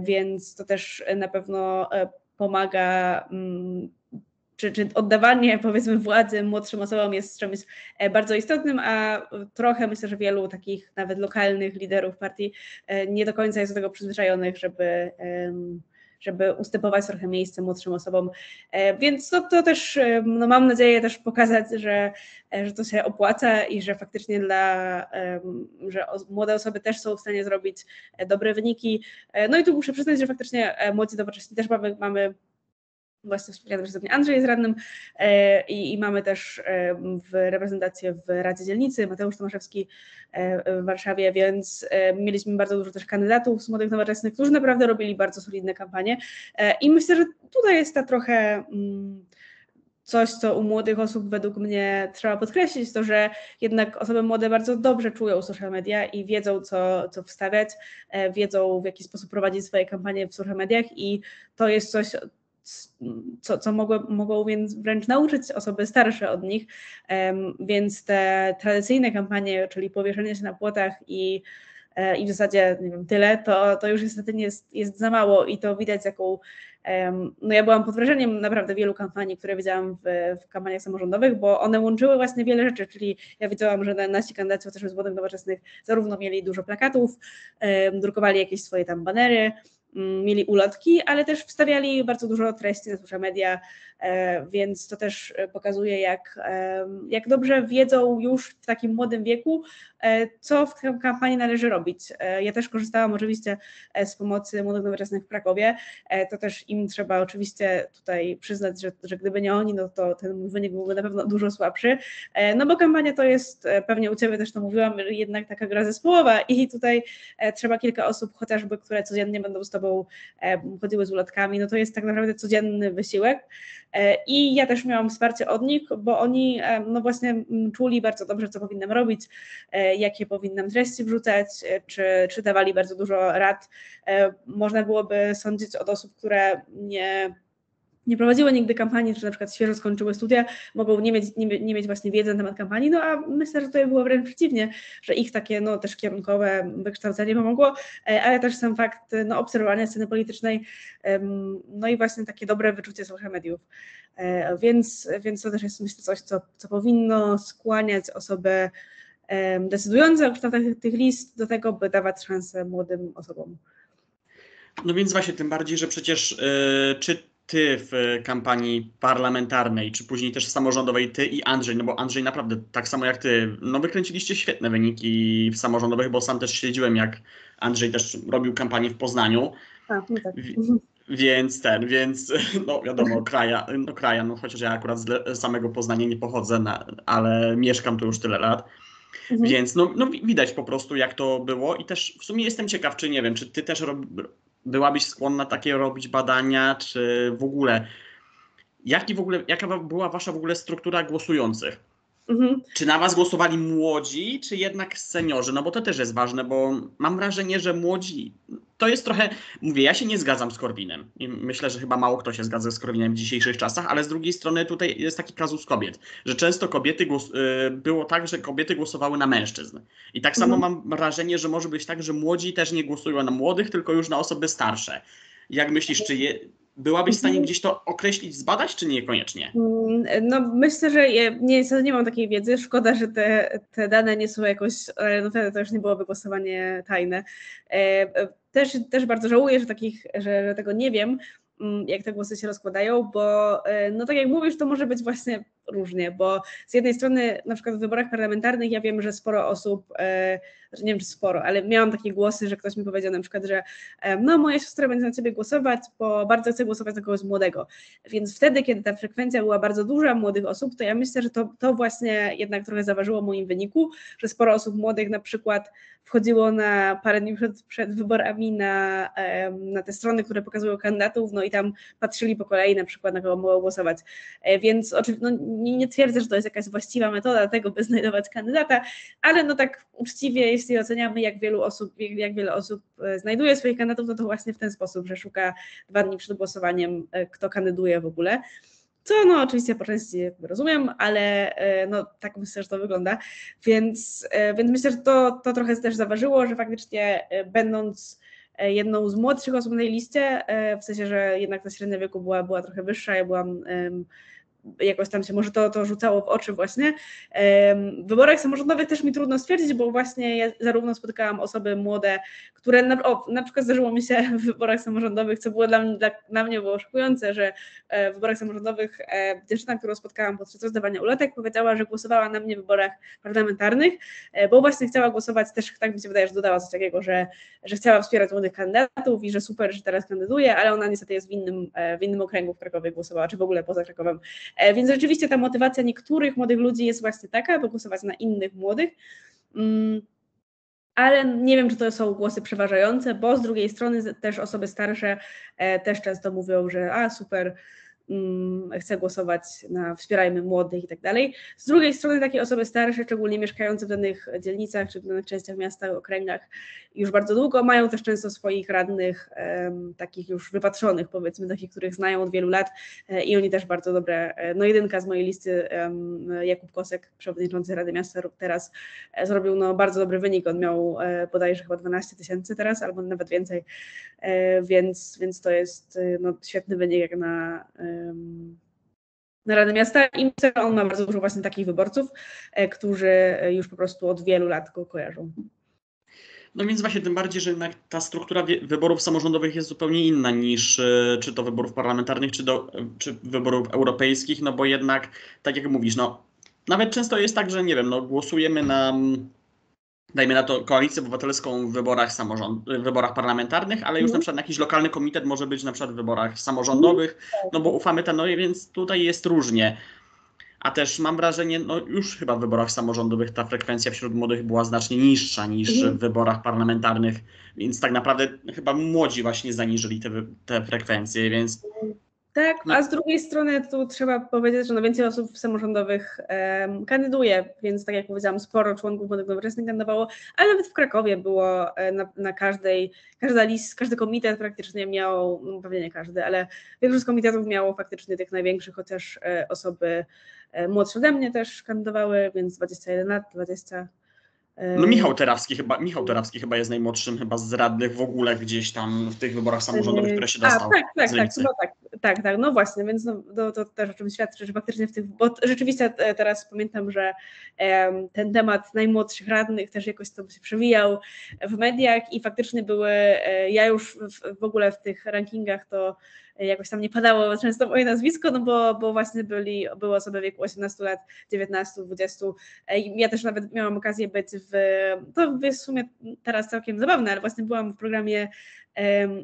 więc to też na pewno pomaga, czy oddawanie powiedzmy władzy młodszym osobom jest czymś bardzo istotnym, a trochę myślę, że wielu takich nawet lokalnych liderów partii nie do końca jest do tego przyzwyczajonych, żeby ustępować trochę miejsce młodszym osobom. Więc to też, no mam nadzieję też pokazać, że to się opłaca i że faktycznie że młode osoby też są w stanie zrobić dobre wyniki. No i tu muszę przyznać, że faktycznie Młodzi Nowoczesni też mamy właśnie wspomniany przeze mnie Andrzej jest radnym i mamy też reprezentację w Radzie Dzielnicy, Mateusz Tomaszewski w Warszawie, więc mieliśmy bardzo dużo też kandydatów z Młodych Nowoczesnych, którzy naprawdę robili bardzo solidne kampanie i myślę, że tutaj jest ta trochę coś, co u młodych osób według mnie trzeba podkreślić, to, że jednak osoby młode bardzo dobrze czują social media i wiedzą, co wstawiać, wiedzą w jaki sposób prowadzić swoje kampanie w social mediach i to jest coś, co mogą więc wręcz nauczyć osoby starsze od nich, więc te tradycyjne kampanie, czyli powieszenie się na płotach i w zasadzie nie wiem, tyle, to już niestety jest za mało i to widać jaką, no ja byłam pod wrażeniem naprawdę wielu kampanii, które widziałam w kampaniach samorządowych, bo one łączyły właśnie wiele rzeczy, czyli ja widziałam, że nasi kandydaci chociażby z Młodych Nowoczesnych zarówno mieli dużo plakatów, drukowali jakieś swoje tam banery, mieli ulotki, ale też wstawiali bardzo dużo treści na social media, więc to też pokazuje, jak dobrze wiedzą już w takim młodym wieku, co w kampanii należy robić. Ja też korzystałam oczywiście z pomocy Młodych Nowoczesnych w Krakowie, to też im trzeba oczywiście tutaj przyznać, że gdyby nie oni, no to ten mój wynik byłby na pewno dużo słabszy, no bo kampania to jest, pewnie u ciebie też to mówiłam, jednak taka gra zespołowa i tutaj trzeba kilka osób chociażby, które codziennie będą z tobą chodziły z ulotkami, no to jest tak naprawdę codzienny wysiłek i ja też miałam wsparcie od nich, bo oni no właśnie czuli bardzo dobrze, co powinnam robić, jakie powinnam treści wrzucać, czy dawali bardzo dużo rad. Można byłoby sądzić od osób, które nie prowadziły nigdy kampanii, czy na przykład świeżo skończyły studia, mogą nie mieć właśnie wiedzy na temat kampanii, no a myślę, że tutaj było wręcz przeciwnie, że ich takie no też kierunkowe wykształcenie pomogło, ale też sam fakt no, obserwowania sceny politycznej, no i właśnie takie dobre wyczucie social mediów, więc to też jest myślę coś, co powinno skłaniać osoby decydujące o kształtach tych list do tego, by dawać szansę młodym osobom. No więc właśnie tym bardziej, że przecież ty w kampanii parlamentarnej, czy później też samorządowej, ty i Andrzej, no bo Andrzej naprawdę tak samo jak ty, no wykręciliście świetne wyniki w samorządowych, bo sam też śledziłem, jak Andrzej też robił kampanię w Poznaniu. Tak, no tak. Więc no wiadomo, kraja, no chociaż ja akurat z samego Poznania nie pochodzę, ale mieszkam tu już tyle lat. Więc no widać po prostu, jak to było i też w sumie jestem ciekaw, czy nie wiem, czy ty też byłabyś skłonna takie robić badania, czy w ogóle, jaka była wasza w ogóle struktura głosujących? Czy na was głosowali młodzi, czy jednak seniorzy? No bo to też jest ważne, bo mam wrażenie, że młodzi to jest trochę, mówię, ja się nie zgadzam z Korwinem i myślę, że chyba mało kto się zgadza z Korwinem w dzisiejszych czasach, ale z drugiej strony tutaj jest taki kazus kobiet, że często kobiety, było tak, że kobiety głosowały na mężczyzn. I tak samo mam wrażenie, że może być tak, że młodzi też nie głosują na młodych, tylko już na osoby starsze. Jak myślisz, czy byłabyś w stanie gdzieś to określić, zbadać, czy niekoniecznie? No myślę, że nie mam takiej wiedzy. Szkoda, że te dane nie są jakoś, no wtedy to już nie byłoby głosowanie tajne. Też bardzo żałuję, że tego nie wiem, jak te głosy się rozkładają, bo no tak jak mówisz, to może być właśnie różnie, bo z jednej strony na przykład w wyborach parlamentarnych ja wiem, że sporo osób, nie wiem czy sporo, ale miałam takie głosy, że ktoś mi powiedział na przykład, że no moja siostra będzie na ciebie głosować, bo bardzo chce głosować na kogoś młodego. Więc wtedy, kiedy ta frekwencja była bardzo duża młodych osób, to ja myślę, że to właśnie jednak trochę zaważyło w moim wyniku, że sporo osób młodych na przykład wchodziło na parę dni przed wyborami na te strony, które pokazują kandydatów, no i tam patrzyli po kolei na przykład, na kogo mogło głosować. Więc oczywiście nie twierdzę, że to jest jakaś właściwa metoda tego, by znajdować kandydata, ale no tak uczciwie, jeśli oceniamy, jak wiele osób znajduje swoich kandydatów, no to właśnie w ten sposób, że szuka 2 dni przed głosowaniem, kto kandyduje w ogóle. Co no oczywiście po części rozumiem, ale no tak myślę, że to wygląda. Więc myślę, że to trochę też zaważyło, że faktycznie będąc jedną z młodszych osób na tej liście, w sensie, że jednak ta średnia wieku była trochę wyższa, ja byłam jakoś tam się może to rzucało w oczy właśnie. W wyborach samorządowych też mi trudno stwierdzić, bo właśnie ja zarówno spotykałam osoby młode, które na przykład zdarzyło mi się w wyborach samorządowych, co było dla mnie było szokujące, że w wyborach samorządowych dziewczyna, którą spotkałam podczas zdawania ulotek, powiedziała, że głosowała na mnie w wyborach parlamentarnych, bo właśnie chciała głosować też, tak mi się wydaje, że dodała coś takiego, że chciała wspierać młodych kandydatów i że super, że teraz kandyduje, ale ona niestety jest w innym okręgu w Krakowie głosowała, czy w ogóle poza Krakowem. Więc rzeczywiście ta motywacja niektórych młodych ludzi jest właśnie taka, by głosować na innych młodych, ale nie wiem, czy to są głosy przeważające, bo z drugiej strony też osoby starsze też często mówią, że super, chcę głosować na wspierajmy młodych i tak dalej. Z drugiej strony takie osoby starsze, szczególnie mieszkające w danych dzielnicach czy w danych częściach miasta, okręgach już bardzo długo, mają też często swoich radnych takich już wypatrzonych, powiedzmy, takich, których znają od wielu lat i oni też bardzo dobre. No jedynka z mojej listy, Jakub Kosek, przewodniczący Rady Miasta teraz zrobił bardzo dobry wynik, on miał bodajże chyba 12 000 teraz albo nawet więcej, więc to jest świetny wynik jak na Radę Miasta i myślę, że on ma bardzo dużo właśnie takich wyborców, którzy już po prostu od wielu lat go kojarzą. No więc właśnie tym bardziej, że jednak ta struktura wyborów samorządowych jest zupełnie inna niż czy to wyborów parlamentarnych, czy wyborów europejskich, no bo jednak, tak jak mówisz, nawet często jest tak, że nie wiem, głosujemy na, dajmy na to, Koalicję Obywatelską w wyborach parlamentarnych, ale już na przykład jakiś lokalny komitet może być na przykład w wyborach samorządowych, bo ufamy więc tutaj jest różnie. A też mam wrażenie, już chyba w wyborach samorządowych ta frekwencja wśród młodych była znacznie niższa niż w wyborach parlamentarnych, więc tak naprawdę chyba młodzi właśnie zaniżyli te frekwencje, więc... Tak, a z drugiej strony tu trzeba powiedzieć, że więcej osób samorządowych kandyduje, więc tak jak powiedziałam, sporo członków Młodych Nowoczesnych kandydowało, ale nawet w Krakowie było na każdej, każdy komitet praktycznie miał, pewnie nie każdy, ale większość komitetów miało faktycznie tych największych, chociaż osoby młodsze ode mnie też kandydowały, więc 21 lat, 20. Michał Terawski chyba jest najmłodszym z radnych w ogóle gdzieś tam w tych wyborach samorządowych, które się dostał. Tak, no właśnie, więc to też o czym świadczy, że faktycznie bo rzeczywiście teraz pamiętam, że ten temat najmłodszych radnych też jakoś to się przewijał w mediach i faktycznie ja już w ogóle w tych rankingach to jakoś tam nie padało często moje nazwisko, bo właśnie były osoby w wieku 18 lat, 19, 20. Ja też nawet miałam okazję być to jest w sumie teraz całkiem zabawne, ale właśnie byłam w programie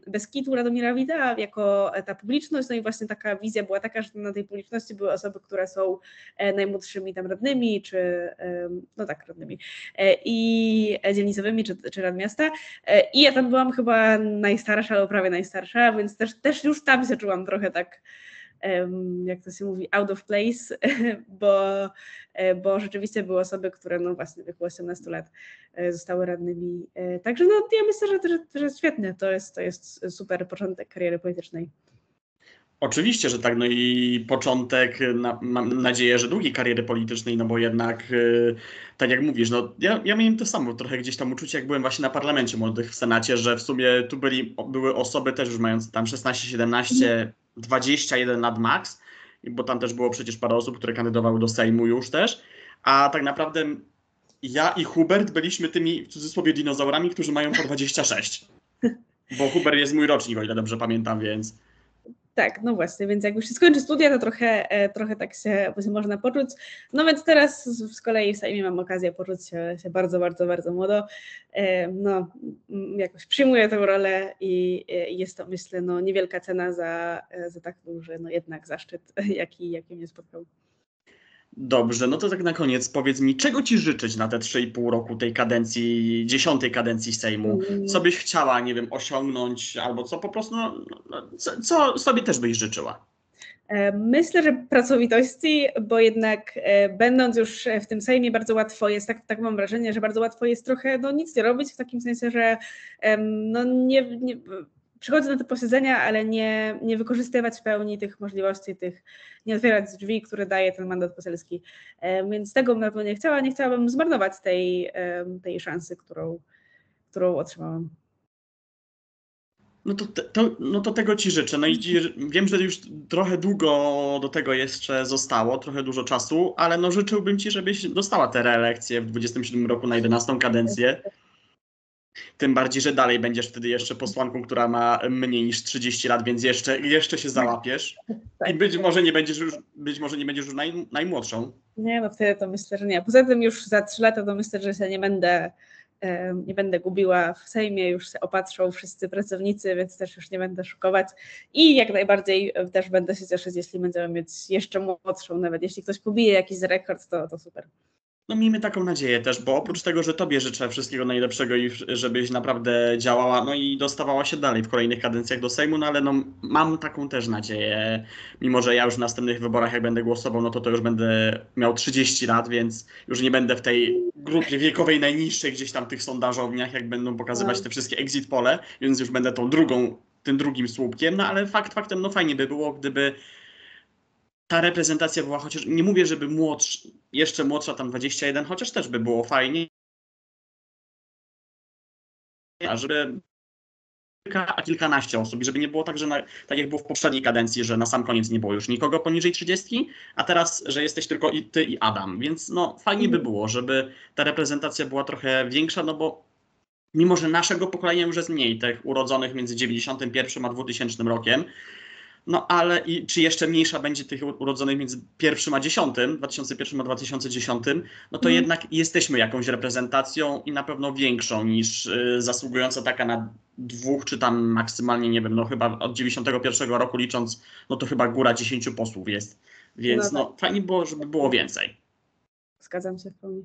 Bez Kitu Radomira Wida jako ta publiczność, no i właśnie taka wizja była taka, że na tej publiczności były osoby, które są najmłodszymi tam radnymi, czy radnymi i dzielnicowymi, czy rad miasta i ja tam byłam chyba najstarsza, albo prawie najstarsza, więc też już tam się czułam trochę tak jak to się mówi, out of place, bo rzeczywiście były osoby, które no właśnie w wieku 18 lat zostały radnymi. Także no, ja myślę, że jest świetnie, to jest super początek kariery politycznej. Oczywiście, że tak, no i początek, mam nadzieję, że długiej kariery politycznej, no bo jednak, tak jak mówisz, no ja miałem to samo trochę gdzieś tam uczucie, jak byłem właśnie na Parlamencie Młodych w Senacie, że w sumie tu były osoby też już mające tam 16, 17, 21 lat max, bo tam też było przecież parę osób, które kandydowały do Sejmu już też, a tak naprawdę ja i Hubert byliśmy tymi, w cudzysłowie, dinozaurami, którzy mają po 26, bo Hubert jest mój rocznik, o ile dobrze pamiętam, więc... Tak, no właśnie, więc jak już się skończy studia, to trochę tak się można poczuć. No więc teraz z kolei w Sejmie mam okazję poczuć się bardzo, bardzo, bardzo młodo. No, jakoś przyjmuję tę rolę i jest to, myślę, no, niewielka cena za tak duży, no jednak zaszczyt, jaki mnie spotkał. Dobrze, no to tak na koniec powiedz mi, czego ci życzyć na te 3,5 roku tej kadencji, 10. kadencji Sejmu? Co byś chciała, nie wiem, osiągnąć albo co po prostu, co sobie też byś życzyła? Myślę, że pracowitości, bo jednak będąc już w tym Sejmie bardzo łatwo jest, tak mam wrażenie, że bardzo łatwo jest trochę no nic nie robić, w takim sensie, że no nie przychodzę na te posiedzenia, ale nie wykorzystywać w pełni tych możliwości, nie otwierać drzwi, które daje ten mandat poselski. Więc tego bym na pewno nie chciałabym zmarnować tej szansy, którą otrzymałam. No to tego ci życzę. No i wiem, że już trochę długo do tego jeszcze zostało, trochę dużo czasu, ale no życzyłbym ci, żebyś dostała tę reelekcję w 27 roku na 11. kadencję. Tym bardziej, że dalej będziesz wtedy jeszcze posłanką, która ma mniej niż 30 lat, więc jeszcze się załapiesz. I być może nie będziesz już najmłodszą. Nie, no wtedy to myślę, że nie. Poza tym już za 3 lata to myślę, że się nie będę gubiła w Sejmie, już się opatrzą wszyscy pracownicy, więc też już nie będę szukować. I jak najbardziej też będę się cieszyć, jeśli będziemy mieć jeszcze młodszą, nawet jeśli ktoś pobije jakiś rekord, to super. No miejmy taką nadzieję też, bo oprócz tego, że tobie życzę wszystkiego najlepszego i żebyś naprawdę działała, no i dostawała się dalej w kolejnych kadencjach do Sejmu, no ale no mam taką też nadzieję, mimo że ja już w następnych wyborach, jak będę głosował, no to już będę miał 30 lat, więc już nie będę w tej grupie wiekowej najniższej gdzieś tam tych sondażowniach, jak będą pokazywać te wszystkie exit pole, więc już będę tym drugim słupkiem, no ale faktem, no fajnie by było, gdyby ta reprezentacja była, chociaż nie mówię, żeby jeszcze młodsza, tam 21, chociaż też by było fajnie. A żeby kilkanaście osób i żeby nie było tak, że tak jak było w poprzedniej kadencji, że na sam koniec nie było już nikogo poniżej 30, a teraz, że jesteś tylko i ty i Adam, więc no fajnie by było, żeby ta reprezentacja była trochę większa, no bo mimo, że naszego pokolenia już jest mniej, tych urodzonych między 91 a 2000 rokiem, no ale i czy jeszcze mniejsza będzie tych urodzonych między 1 a 10, 2001 a 2010, no to jednak jesteśmy jakąś reprezentacją i na pewno większą niż zasługująca taka na 2 czy tam maksymalnie, nie wiem, no chyba od 91 roku licząc, no to chyba góra 10 posłów jest. Więc no fajnie było, żeby było więcej. Zgadzam się w pełni.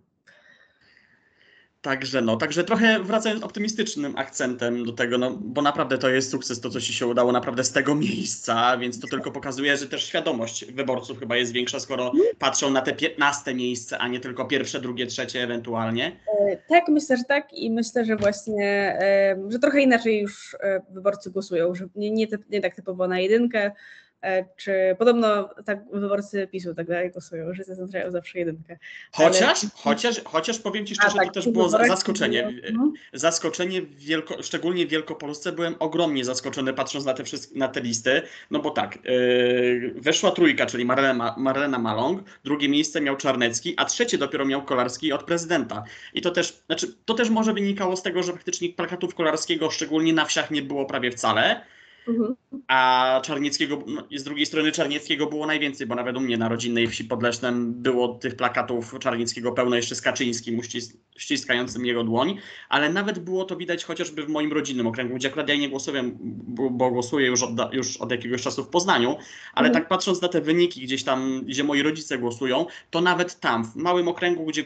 Także trochę wracając optymistycznym akcentem do tego, no bo naprawdę to jest sukces, to co ci się udało naprawdę z tego miejsca, więc to tylko pokazuje, że też świadomość wyborców chyba jest większa, skoro patrzą na te 15 miejsce, a nie tylko 1., 2., 3 ewentualnie. Tak, myślę, że tak i myślę, że właśnie, że trochę inaczej już wyborcy głosują, że nie tak typowo na 1, czy podobno tak wyborcy PiS-u tak dalej głosują, że zaznaczają zawsze 1. Chociaż powiem ci szczerze, to też było zaskoczenie. Zaskoczenie, szczególnie w Wielkopolsce byłem ogromnie zaskoczony patrząc na te listy, no bo tak, weszła 3, czyli Marlena Maląg, 2. miejsce miał Czarnecki, a 3. dopiero miał Kolarski od prezydenta. I to też, może wynikało z tego, że praktycznie plakatów Kolarskiego szczególnie na wsiach nie było prawie wcale, a Czarnieckiego, z drugiej strony Czarnieckiego było najwięcej, bo nawet u mnie na rodzinnej wsi Podlesznem było tych plakatów Czarnieckiego pełno jeszcze z Kaczyńskim ściskającym jego dłoń, ale nawet było to widać chociażby w moim rodzinnym okręgu, gdzie akurat ja nie głosowałem, bo głosuję już od jakiegoś czasu w Poznaniu, ale tak patrząc na te wyniki gdzieś tam, gdzie moi rodzice głosują, to nawet tam w małym okręgu, gdzie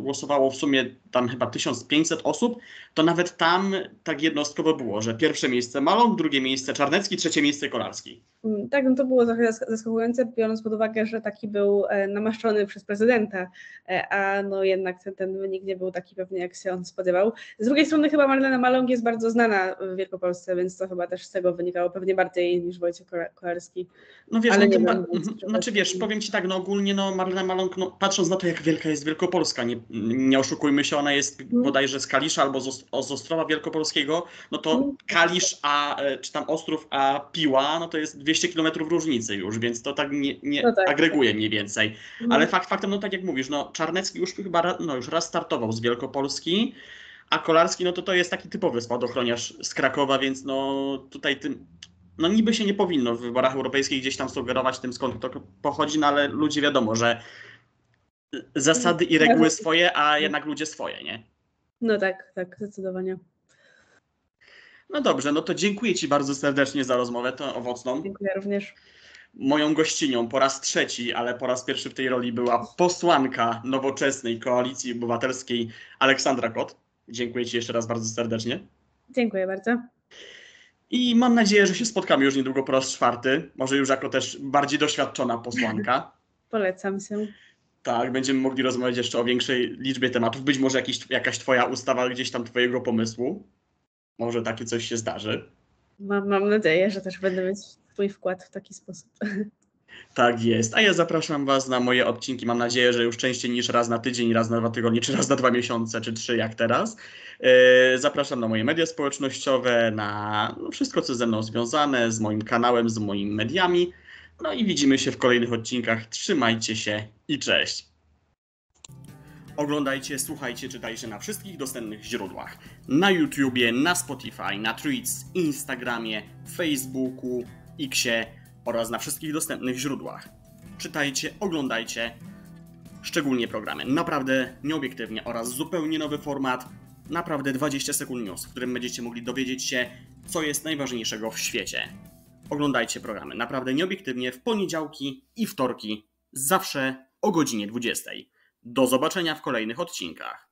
głosowało w sumie tam chyba 1500 osób, to nawet tam tak jednostkowo było, że 1. miejsce Malą, 2. drugie miejsce Czarnecki, trzecie miejsce Kolarski. Tak, no to było trochę zaskakujące, biorąc pod uwagę, że taki był namaszczony przez prezydenta, a no jednak ten wynik nie był taki pewnie, jak się on spodziewał. Z drugiej strony chyba Marlena Maląg jest bardzo znana w Wielkopolsce, więc to chyba też z tego wynikało pewnie bardziej niż Wojciech Kolarski. No wiesz, ale no, powiem Ci tak, no ogólnie no Marlena Maląg, no, patrząc na to, jak wielka jest Wielkopolska, nie oszukujmy się, ona jest bodajże z Kalisza albo z Ostrowa Wielkopolskiego, no to Kalisz, czy tam Ostrów, a Piła, no to jest 200 kilometrów różnicy już, więc to tak agreguje mniej więcej. Ale faktem, no tak jak mówisz, no Czarnecki już chyba już raz startował z Wielkopolski, a Kolarski, no to jest taki typowy spadochroniarz z Krakowa, więc no tutaj no niby się nie powinno w wyborach europejskich gdzieś tam sugerować tym, skąd to pochodzi, no ale ludzie wiadomo, że zasady i reguły swoje, a jednak ludzie swoje, nie? No tak, zdecydowanie. No dobrze, no to dziękuję Ci bardzo serdecznie za rozmowę, to owocną. Dziękuję również. Moją gościnią po raz trzeci, ale po raz pierwszy w tej roli była posłanka Nowoczesnej Koalicji Obywatelskiej Aleksandra Kot. Dziękuję Ci jeszcze raz bardzo serdecznie. Dziękuję bardzo. I mam nadzieję, że się spotkamy już niedługo po raz czwarty, może już jako też bardziej doświadczona posłanka. Polecam się. Tak, będziemy mogli rozmawiać jeszcze o większej liczbie tematów, być może jakaś Twoja ustawa, gdzieś tam Twojego pomysłu. Może takie coś się zdarzy. Mam nadzieję, że też będę mieć Twój wkład w taki sposób. Tak jest. A ja zapraszam Was na moje odcinki. Mam nadzieję, że już częściej niż raz na tydzień, raz na 2 tygodnie, czy raz na 2 miesiące, czy 3 jak teraz. Zapraszam na moje media społecznościowe, na wszystko, co ze mną związane, z moim kanałem, z moimi mediami. No i widzimy się w kolejnych odcinkach. Trzymajcie się i cześć! Oglądajcie, słuchajcie, czytajcie na wszystkich dostępnych źródłach. Na YouTubie, na Spotify, na Tweets, Instagramie, Facebooku, Xie oraz na wszystkich dostępnych źródłach. Czytajcie, oglądajcie, szczególnie programy Naprawdę, Nieobiektywnie oraz zupełnie nowy format Naprawdę 20 sekund news, w którym będziecie mogli dowiedzieć się, co jest najważniejszego w świecie. Oglądajcie programy Naprawdę Nieobiektywnie w poniedziałki i wtorki, zawsze o godzinie 20. Do zobaczenia w kolejnych odcinkach.